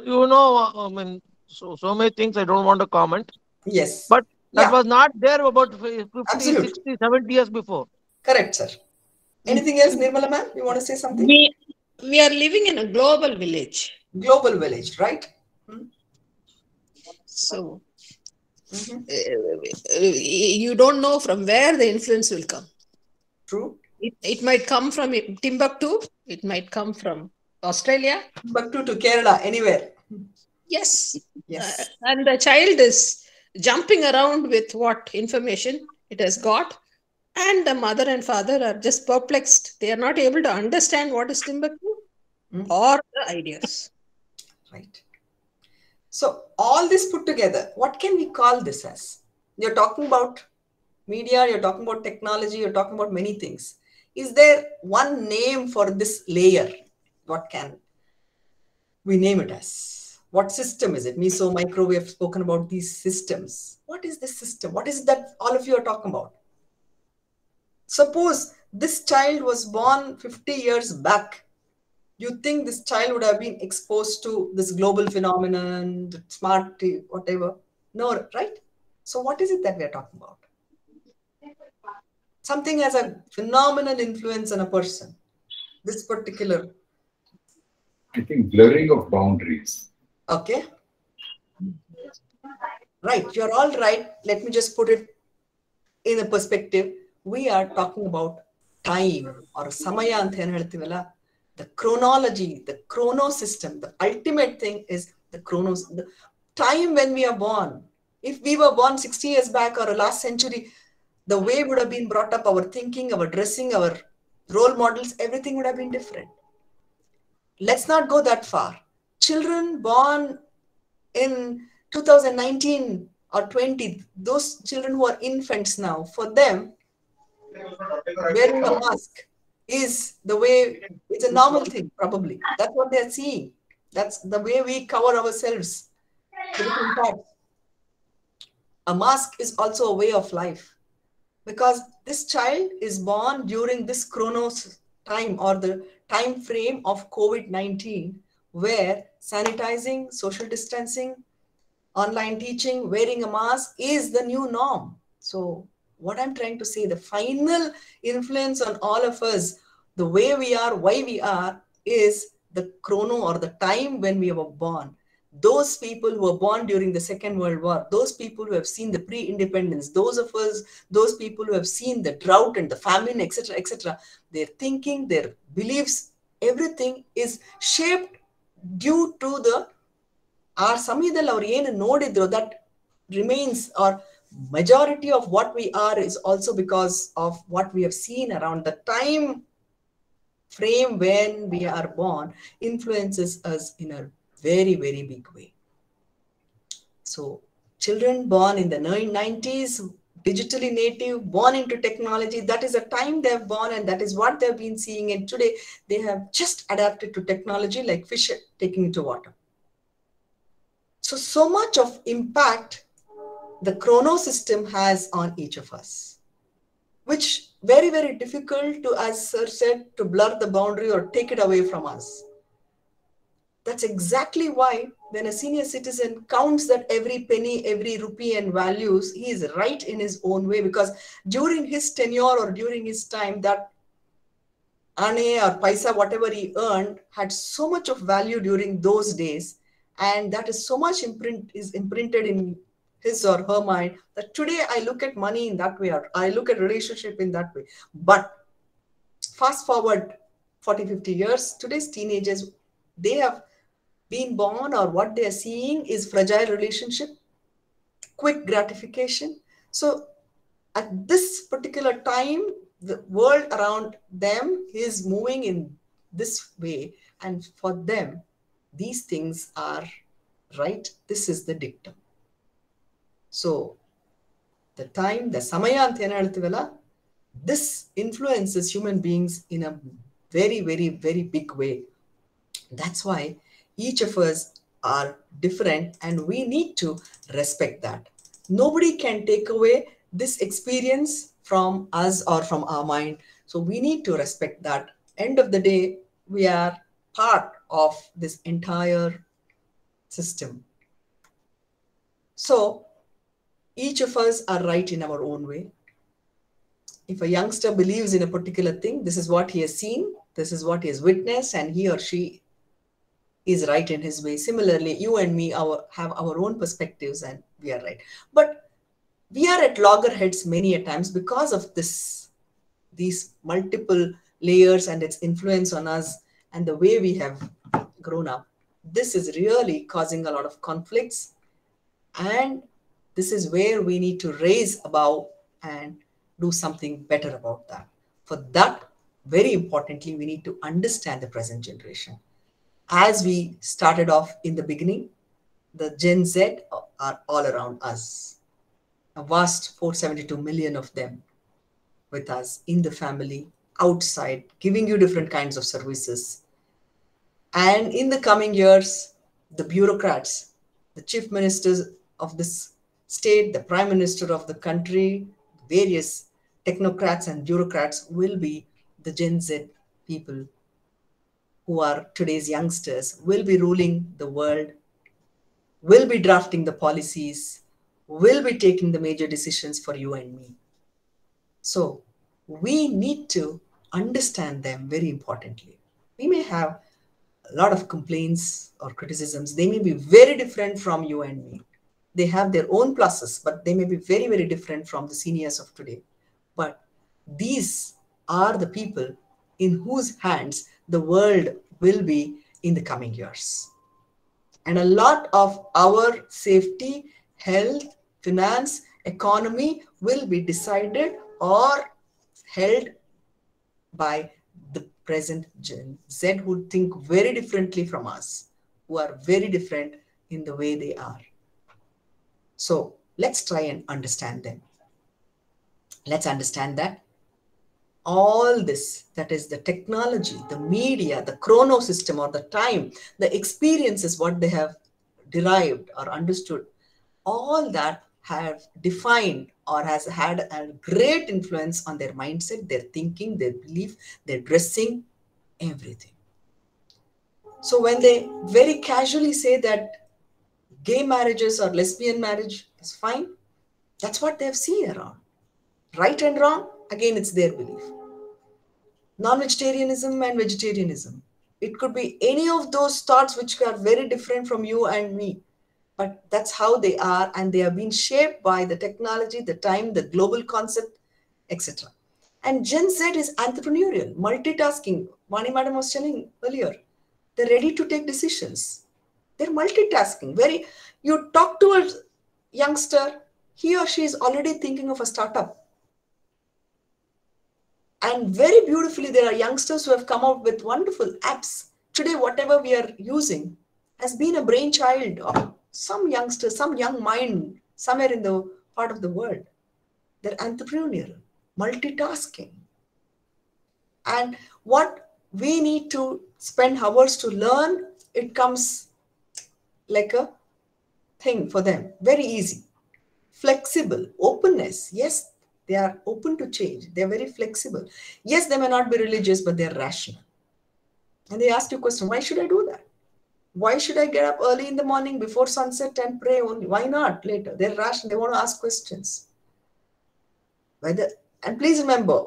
you know, I mean, so, so many things I don't want to comment. Yes. But that yeah. was not there about fifty, sixty, seventy years before. Correct, sir. Anything else, Nirmala ma'am? You want to say something? We, we are living in a global village. Global village, right? Hmm? So, mm-hmm. you don't know from where the influence will come. True. It, it might come from Timbuktu. It might come from Australia. Timbuktu to Kerala, anywhere. Yes. Yes. Uh, and the child is jumping around with what information it has got. And the mother and father are just perplexed. They are not able to understand what is Timbuktu mm-hmm. or the ideas. Right. So all this put together, what can we call this as? You're talking about media, you're talking about technology, you're talking about many things. Is there one name for this layer? What can we name it as? What system is it? Meso, micro, we have spoken about these systems. What is this system? What is that all of you are talking about? Suppose this child was born fifty years back. You think this child would have been exposed to this global phenomenon, the smart, whatever? No, right? So what is it that we are talking about? Something has a phenomenal influence on a person. This particular... I think blurring of boundaries. Okay. Right, you're all right. Let me just put it in a perspective. We are talking about time or samaya anta yen heltivalla. The chronology, the chrono system, the ultimate thing is the chronos, the time when we are born. If we were born sixty years back or last century, the way would have been brought up, our thinking, our dressing, our role models, everything would have been different. Let's not go that far. Children born in two thousand nineteen or twenty, those children who are infants now, for them, wearing a mask is the way, it's a normal thing, probably. That's what they're seeing. That's the way we cover ourselves. A mask is also a way of life. Because this child is born during this chronos time or the time frame of COVID nineteen, where sanitizing, social distancing, online teaching, wearing a mask is the new norm. So what I'm trying to say, the final influence on all of us the way we are, why we are, is the chrono or the time when we were born. Those people who were born during the Second World War, those people who have seen the pre-independence, those of us, those people who have seen the drought and the famine, et cetera, et cetera, their thinking, their beliefs, everything is shaped due to the our samidal or yen nodidro that remains, or majority of what we are is also because of what we have seen around the time frame when we are born influences us in a very, very big way. So children born in the nineties, digitally native, born into technology, that is the time they're born and that is what they've been seeing. And today they have just adapted to technology like fish taking into water. So, so much of impact the chrono system has on each of us, which very, very difficult to, as sir said, to blur the boundary or take it away from us. That's exactly why when a senior citizen counts that every penny, every rupee and values, he is right in his own way, because during his tenure or during his time, that ane or paisa, whatever he earned, had so much of value during those days. And that is so much imprint is imprinted in his or her mind that today I look at money in that way, or I look at relationship in that way. But fast forward forty, fifty years, today's teenagers, they have been born, or what they are seeing is fragile relationship, quick gratification. So at this particular time, the world around them is moving in this way. And for them, these things are right. This is the dictum. So the time, the samaya anthenalthivela, this influences human beings in a very, very, very big way. That's why each of us are different and we need to respect that. Nobody can take away this experience from us or from our mind. So we need to respect that. End of the day, we are part of this entire system. So each of us are right in our own way. If a youngster believes in a particular thing, this is what he has seen, this is what he has witnessed, and he or she is right in his way. Similarly, you and me our, have our own perspectives and we are right. But we are at loggerheads many a times because of this, these multiple layers and its influence on us and the way we have grown up. This is really causing a lot of conflicts. And this is where we need to raise above and do something better about that. For that, very importantly, we need to understand the present generation. As we started off in the beginning, the Gen Z are all around us. A vast four hundred seventy-two million of them with us in the family, outside, giving you different kinds of services. And in the coming years, the bureaucrats, the chief ministers of this state, the prime minister of the country, various technocrats and bureaucrats will be the Gen Z people who are today's youngsters, will be ruling the world, will be drafting the policies, will be taking the major decisions for you and me. So we need to understand them very importantly. We may have a lot of complaints or criticisms. They may be very different from you and me. They have their own pluses, but they may be very, very different from the seniors of today. But these are the people in whose hands the world will be in the coming years. And a lot of our safety, health, finance, economy will be decided or held by the present Gen Z, who think very differently from us, who are very different in the way they are. So let's try and understand them. Let's understand that all this, that is the technology, the media, the chrono system or the time, the experiences, what they have derived or understood, all that have defined or has had a great influence on their mindset, their thinking, their belief, their dressing, everything. So when they very casually say that gay marriages or lesbian marriage is fine, that's what they have seen around. Right and wrong, again, it's their belief. non-vegetarianism and vegetarianism. It could be any of those thoughts which are very different from you and me. But that's how they are, and they have been shaped by the technology, the time, the global concept, et cetera. And Gen Z is entrepreneurial, multitasking. Vani Madam was telling earlier, they're ready to take decisions. They're multitasking. Very, you talk to a youngster, he or she is already thinking of a startup. And very beautifully, there are youngsters who have come up with wonderful apps. Today, whatever we are using has been a brainchild of some youngster, some young mind somewhere in the part of the world. They're entrepreneurial, multitasking. And what we need to spend hours to learn, it comes like a thing for them. Very easy. Flexible, openness. Yes, they are open to change. They're very flexible. Yes, they may not be religious, but they're rational. And they ask you a question, why should I do that? Why should I get up early in the morning before sunset and pray only? Why not later? They're rational. They want to ask questions. Whether, and please remember,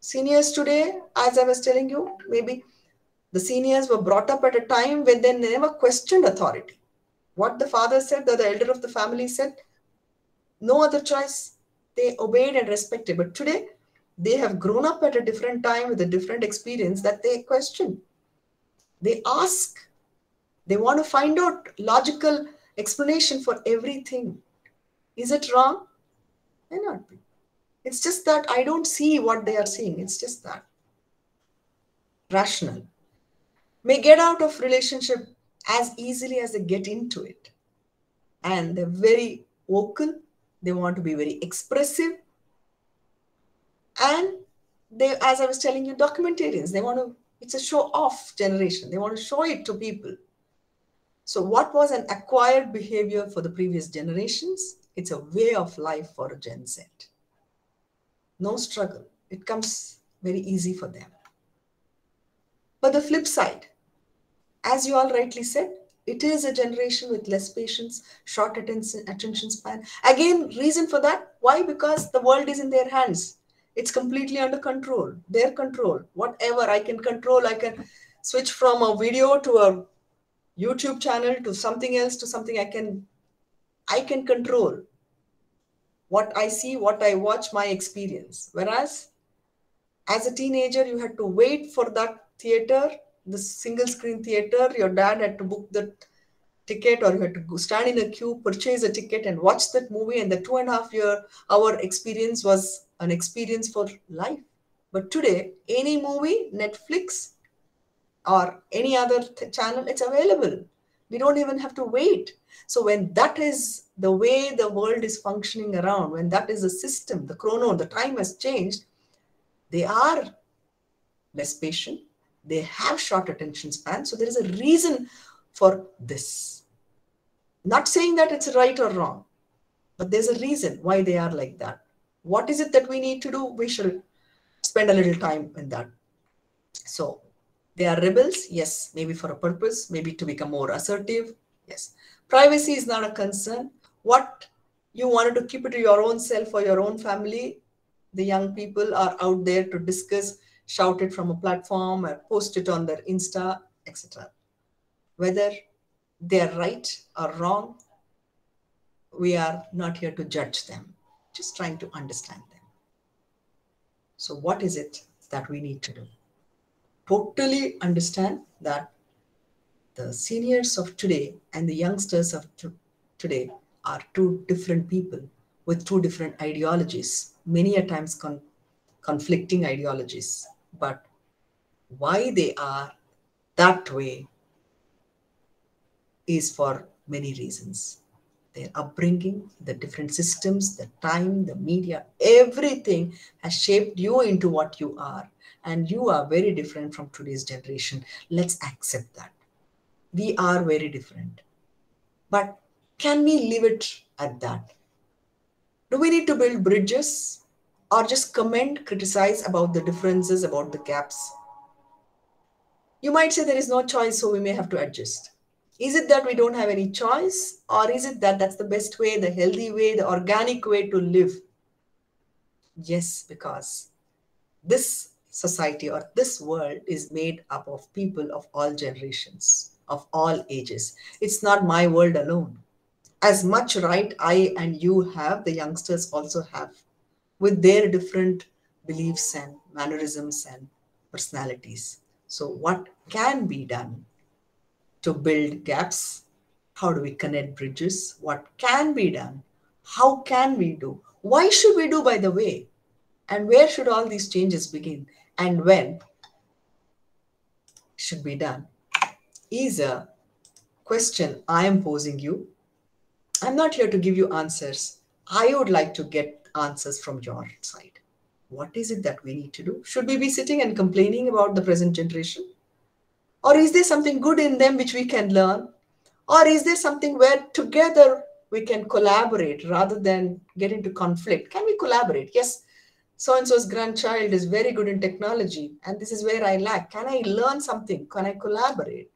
seniors today, as I was telling you, maybe the seniors were brought up at a time when they never questioned authority. What the father said, the elder of the family said, no other choice. They obeyed and respected. But today, they have grown up at a different time with a different experience that they question. They ask. They want to find out logical explanation for everything. Is it wrong? May not be. It's just that I don't see what they are seeing. It's just that. Rational. May get out of relationship as easily as they get into it. And they're very vocal. They want to be very expressive. And they, as I was telling you, documentarians, they want to, it's a show-off generation. They want to show it to people. So what was an acquired behavior for the previous generations? It's a way of life for Gen Z. No struggle. It comes very easy for them. But the flip side, as you all rightly said, it is a generation with less patience, short attention, attention span. Again, reason for that. Why? Because the world is in their hands. It's completely under control, their control. Whatever I can control, I can switch from a video to a YouTube channel to something else, to something I can, I can control. What I see, what I watch, my experience. Whereas, as a teenager, you had to wait for that theater, the single screen theater, your dad had to book the ticket, or you had to go stand in a queue, purchase a ticket and watch that movie. And the two and a half year hour experience was an experience for life. But today, any movie, Netflix or any other channel, it's available. We don't even have to wait. So when that is the way the world is functioning around, when that is the system, the chrono, the time has changed, they are less patient. They have short attention span. So there is a reason for this. Not saying that it's right or wrong, but there's a reason why they are like that. What is it that we need to do? We should spend a little time in that. So they are rebels. Yes, maybe for a purpose, maybe to become more assertive. Yes, privacy is not a concern. What you wanted to keep it to your own self or your own family, the young people are out there to discuss, shout it from a platform or post it on their Insta, et cetera. Whether they're right or wrong, we are not here to judge them, just trying to understand them. So what is it that we need to do? Totally understand that the seniors of today and the youngsters of today are two different people with two different ideologies, many a times con conflicting ideologies. But why they are that way is for many reasons. Their upbringing, the different systems, the time, the media, everything has shaped you into what you are. And you are very different from today's generation. Let's accept that. We are very different. But can we leave it at that? Do we need to build bridges? Or just comment, criticize about the differences, about the gaps? You might say there is no choice, so we may have to adjust. Is it that we don't have any choice? Or is it that that's the best way, the healthy way, the organic way to live? Yes, because this society or this world is made up of people of all generations, of all ages. It's not my world alone. As much right I and you have, the youngsters also have, with their different beliefs and mannerisms and personalities. So what can be done to build gaps? How do we connect bridges? What can be done? How can we do? Why should we do, by the way? And where should all these changes begin? And when should be done? Is a question I am posing you. I'm not here to give you answers. I would like to get answers from your side. What is it that we need to do? Should we be sitting and complaining about the present generation? Or is there something good in them which we can learn? Or is there something where together we can collaborate rather than get into conflict? Can we collaborate? Yes, so-and-so's grandchild is very good in technology and this is where I lack. Can I learn something? Can I collaborate?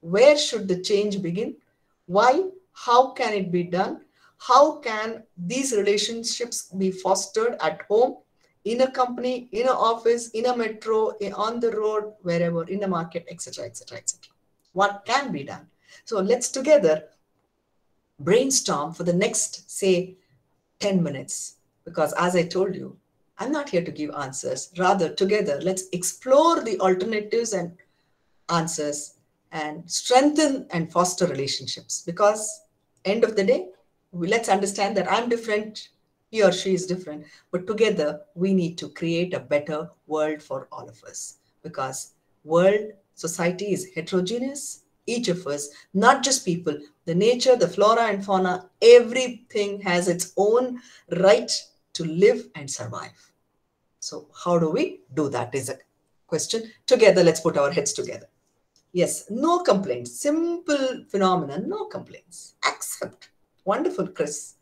Where should the change begin? Why? How can it be done? How can these relationships be fostered at home, in a company, in an office, in a metro, on the road, wherever, in a market, et cetera, et cetera, et cetera? What can be done? So let's together brainstorm for the next, say, ten minutes. Because as I told you, I'm not here to give answers. Rather, together, let's explore the alternatives and answers and strengthen and foster relationships. Because end of the day, let's understand that I'm different, he or she is different. But together, we need to create a better world for all of us. Because world, society is heterogeneous. Each of us, not just people, the nature, the flora and fauna, everything has its own right to live and survive. So how do we do that is a question. Together, let's put our heads together. Yes, no complaints. Simple phenomenon, no complaints. Accept. Wonderful, Chris.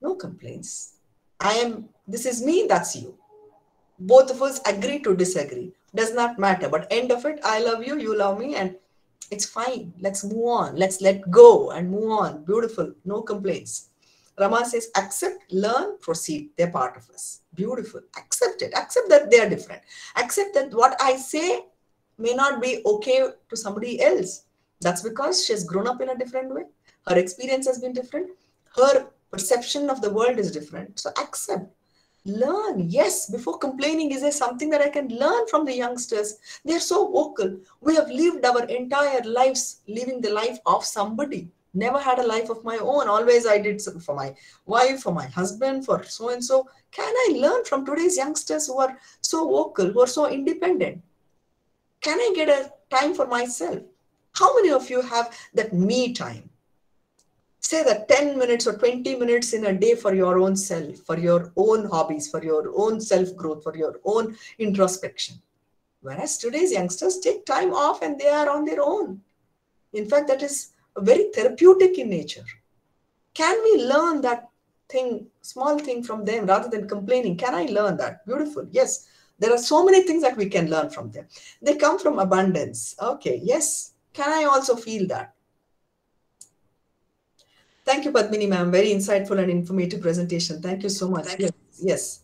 No complaints. I am, this is me, that's you. Both of us agree to disagree. Does not matter. But end of it, I love you, you love me, and it's fine. Let's move on. Let's let go and move on. Beautiful. No complaints. Rama says, accept, learn, proceed. They're part of us. Beautiful. Accept it. Accept that they're different. Accept that what I say may not be okay to somebody else. That's because she has grown up in a different way. Her experience has been different. Her perception of the world is different. So accept. Learn. Yes, before complaining, is there something that I can learn from the youngsters? They're so vocal. We have lived our entire lives living the life of somebody. Never had a life of my own. Always I did something for my wife, for my husband, for so-and-so. Can I learn from today's youngsters who are so vocal, who are so independent? Can I get a time for myself? How many of you have that me time? Say that ten minutes or twenty minutes in a day for your own self, for your own hobbies, for your own self-growth, for your own introspection. Whereas today's youngsters take time off and they are on their own. In fact, that is very therapeutic in nature. Can we learn that thing, small thing from them rather than complaining? Can I learn that? Beautiful. Yes. There are so many things that we can learn from them. They come from abundance. Okay. Yes. Can I also feel that? Thank you, Padmini ma'am. Very insightful and informative presentation. Thank you so much. Yes. Yes.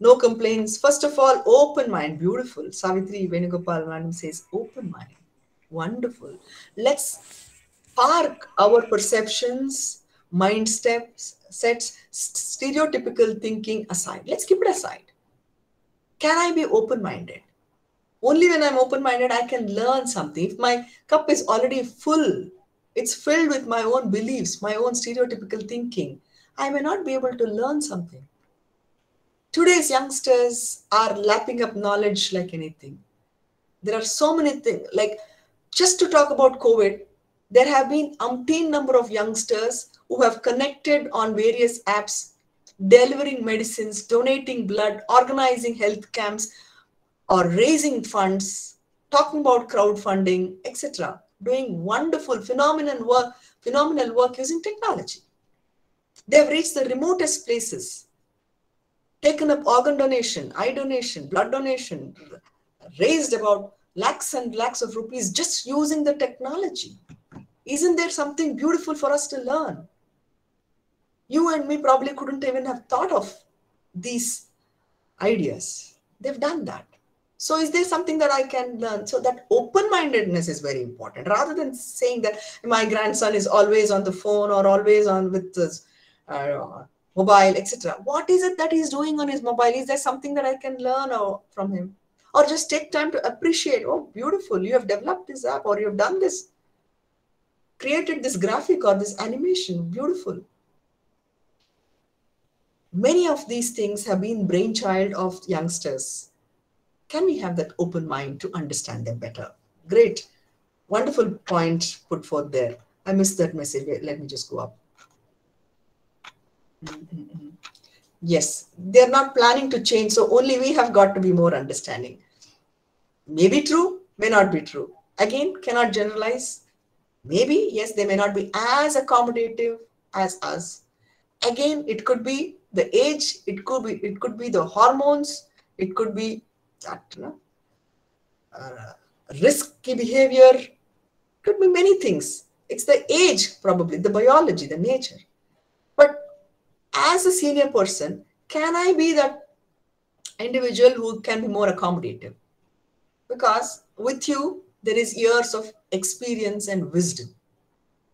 No complaints. First of all, open mind. Beautiful. Savitri Venugopal madam says, open mind. Wonderful. Let's park our perceptions, mind steps, sets, stereotypical thinking aside. Let's keep it aside. Can I be open-minded? Only when I'm open-minded, I can learn something. If my cup is already full, it's filled with my own beliefs, my own stereotypical thinking, I may not be able to learn something. Today's youngsters are lapping up knowledge like anything. There are so many things, like just to talk about COVID, there have been umpteen number of youngsters who have connected on various apps, delivering medicines, donating blood, organizing health camps, or raising funds, talking about crowdfunding, et cetera. Doing wonderful, phenomenal work, phenomenal work using technology. They've reached the remotest places, taken up organ donation, eye donation, blood donation, raised about lakhs and lakhs of rupees just using the technology. Isn't there something beautiful for us to learn? You and me probably couldn't even have thought of these ideas. They've done that. So is there something that I can learn? So that open-mindedness is very important, rather than saying that my grandson is always on the phone or always on with his uh, mobile, et cetera. What is it that he's doing on his mobile? Is there something that I can learn or, from him? Or just take time to appreciate, oh, beautiful, you have developed this app, or you've done this, created this graphic or this animation, beautiful. Many of these things have been brainchild of youngsters. Can we have that open mind to understand them better? Great. Wonderful point put forth there. I missed that message. Wait, let me just go up. Mm-hmm. Yes, they're not planning to change. So only we have got to be more understanding. May be true, may not be true. Again, cannot generalize. Maybe, yes, they may not be as accommodative as us. Again, it could be the age, it could be, it could be the hormones, it could be that, you know, uh, risky behavior, could be many things. It's the age, probably, the biology, the nature. But as a senior person, can I be that individual who can be more accommodative? Because with you, there is years of experience and wisdom.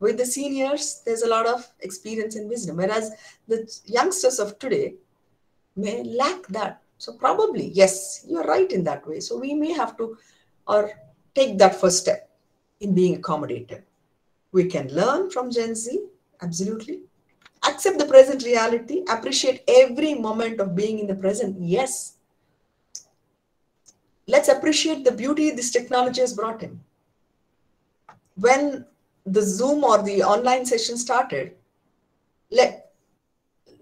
With the seniors, there's a lot of experience and wisdom, whereas the youngsters of today may lack that. So probably, yes, you're right in that way. So we may have to or take that first step in being accommodative. We can learn from Gen Z, absolutely. Accept the present reality, appreciate every moment of being in the present, yes. Let's appreciate the beauty this technology has brought in. When the Zoom or the online session started, let,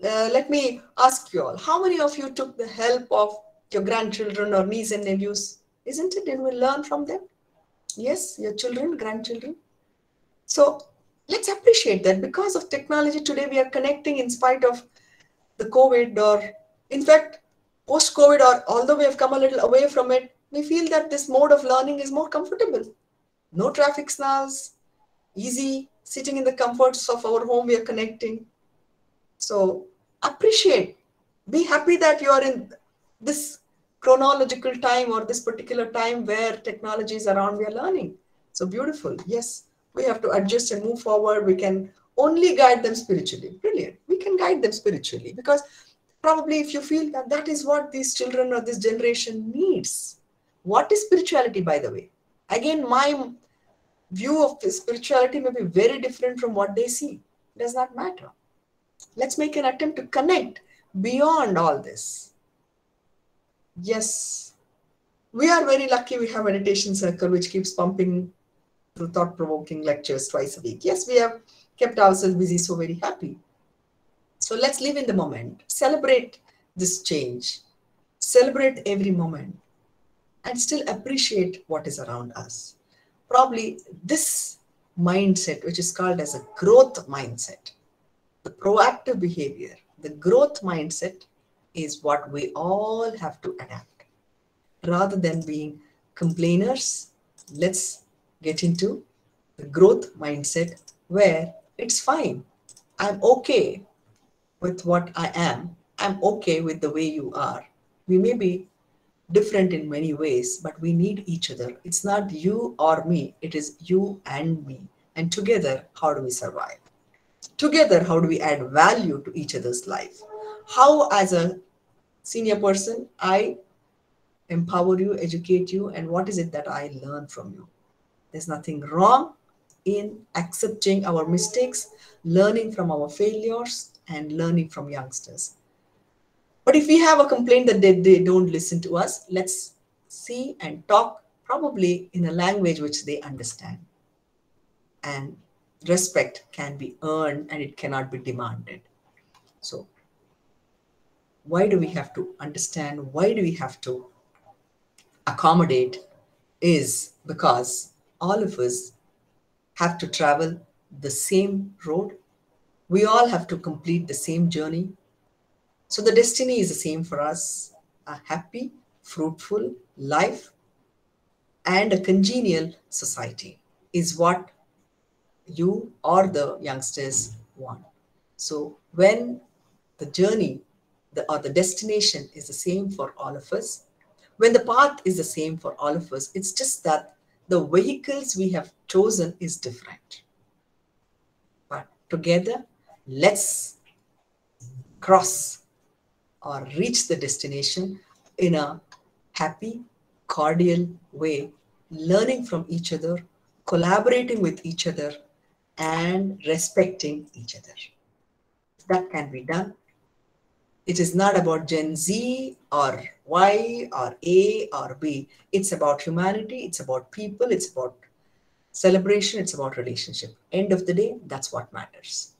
uh, let me ask you all, how many of you took the help of your grandchildren or nieces and nephews? Isn't it? Did we learn from them? Yes, your children, grandchildren. So let's appreciate that. Because of technology today, we are connecting in spite of the COVID, or in fact, post-COVID, or although we have come a little away from it, we feel that this mode of learning is more comfortable. No traffic snarls, easy, sitting in the comforts of our home, we are connecting. So appreciate, be happy that you are in this chronological time or this particular time where technology is around, we are learning. So beautiful. Yes, we have to adjust and move forward. We can only guide them spiritually. Brilliant. We can guide them spiritually, because probably if you feel that that is what these children or this generation needs. What is spirituality, by the way? Again, my view of spirituality may be very different from what they see. It does not matter. Let's make an attempt to connect beyond all this. Yes, we are very lucky we have meditation circle which keeps pumping through thought-provoking lectures twice a week. Yes, we have kept ourselves busy, so very happy. So let's live in the moment, celebrate this change, celebrate every moment, and still appreciate what is around us. Probably this mindset, which is called as a growth mindset, the proactive behavior, the growth mindset is what we all have to adapt. Rather than being complainers, let's get into the growth mindset where it's fine. I'm okay with what I am. I'm okay with the way you are. We may be different in many ways, but we need each other. It's not you or me. It is you and me. And together, how do we survive? Together, how do we add value to each other's life? How, as a senior person, I empower you, educate you, and what is it that I learn from you? There's nothing wrong in accepting our mistakes, learning from our failures, and learning from youngsters. But if we have a complaint that they, they don't listen to us, let's see and talk probably in a language which they understand. And respect can be earned and it cannot be demanded. So why do we have to understand? Why do we have to accommodate? Is because all of us have to travel the same road. We all have to complete the same journey. So the destiny is the same for us, a happy, fruitful life and a congenial society is what you or the youngsters want. So when the journey the, or the destination is the same for all of us, when the path is the same for all of us, it's just that the vehicles we have chosen is different. But together, let's cross or reach the destination in a happy, cordial way, learning from each other, collaborating with each other, and respecting each other. That can be done. It is not about Gen Z or Y or A or B. It's about humanity. It's about people. It's about celebration. It's about relationship. End of the day, that's what matters.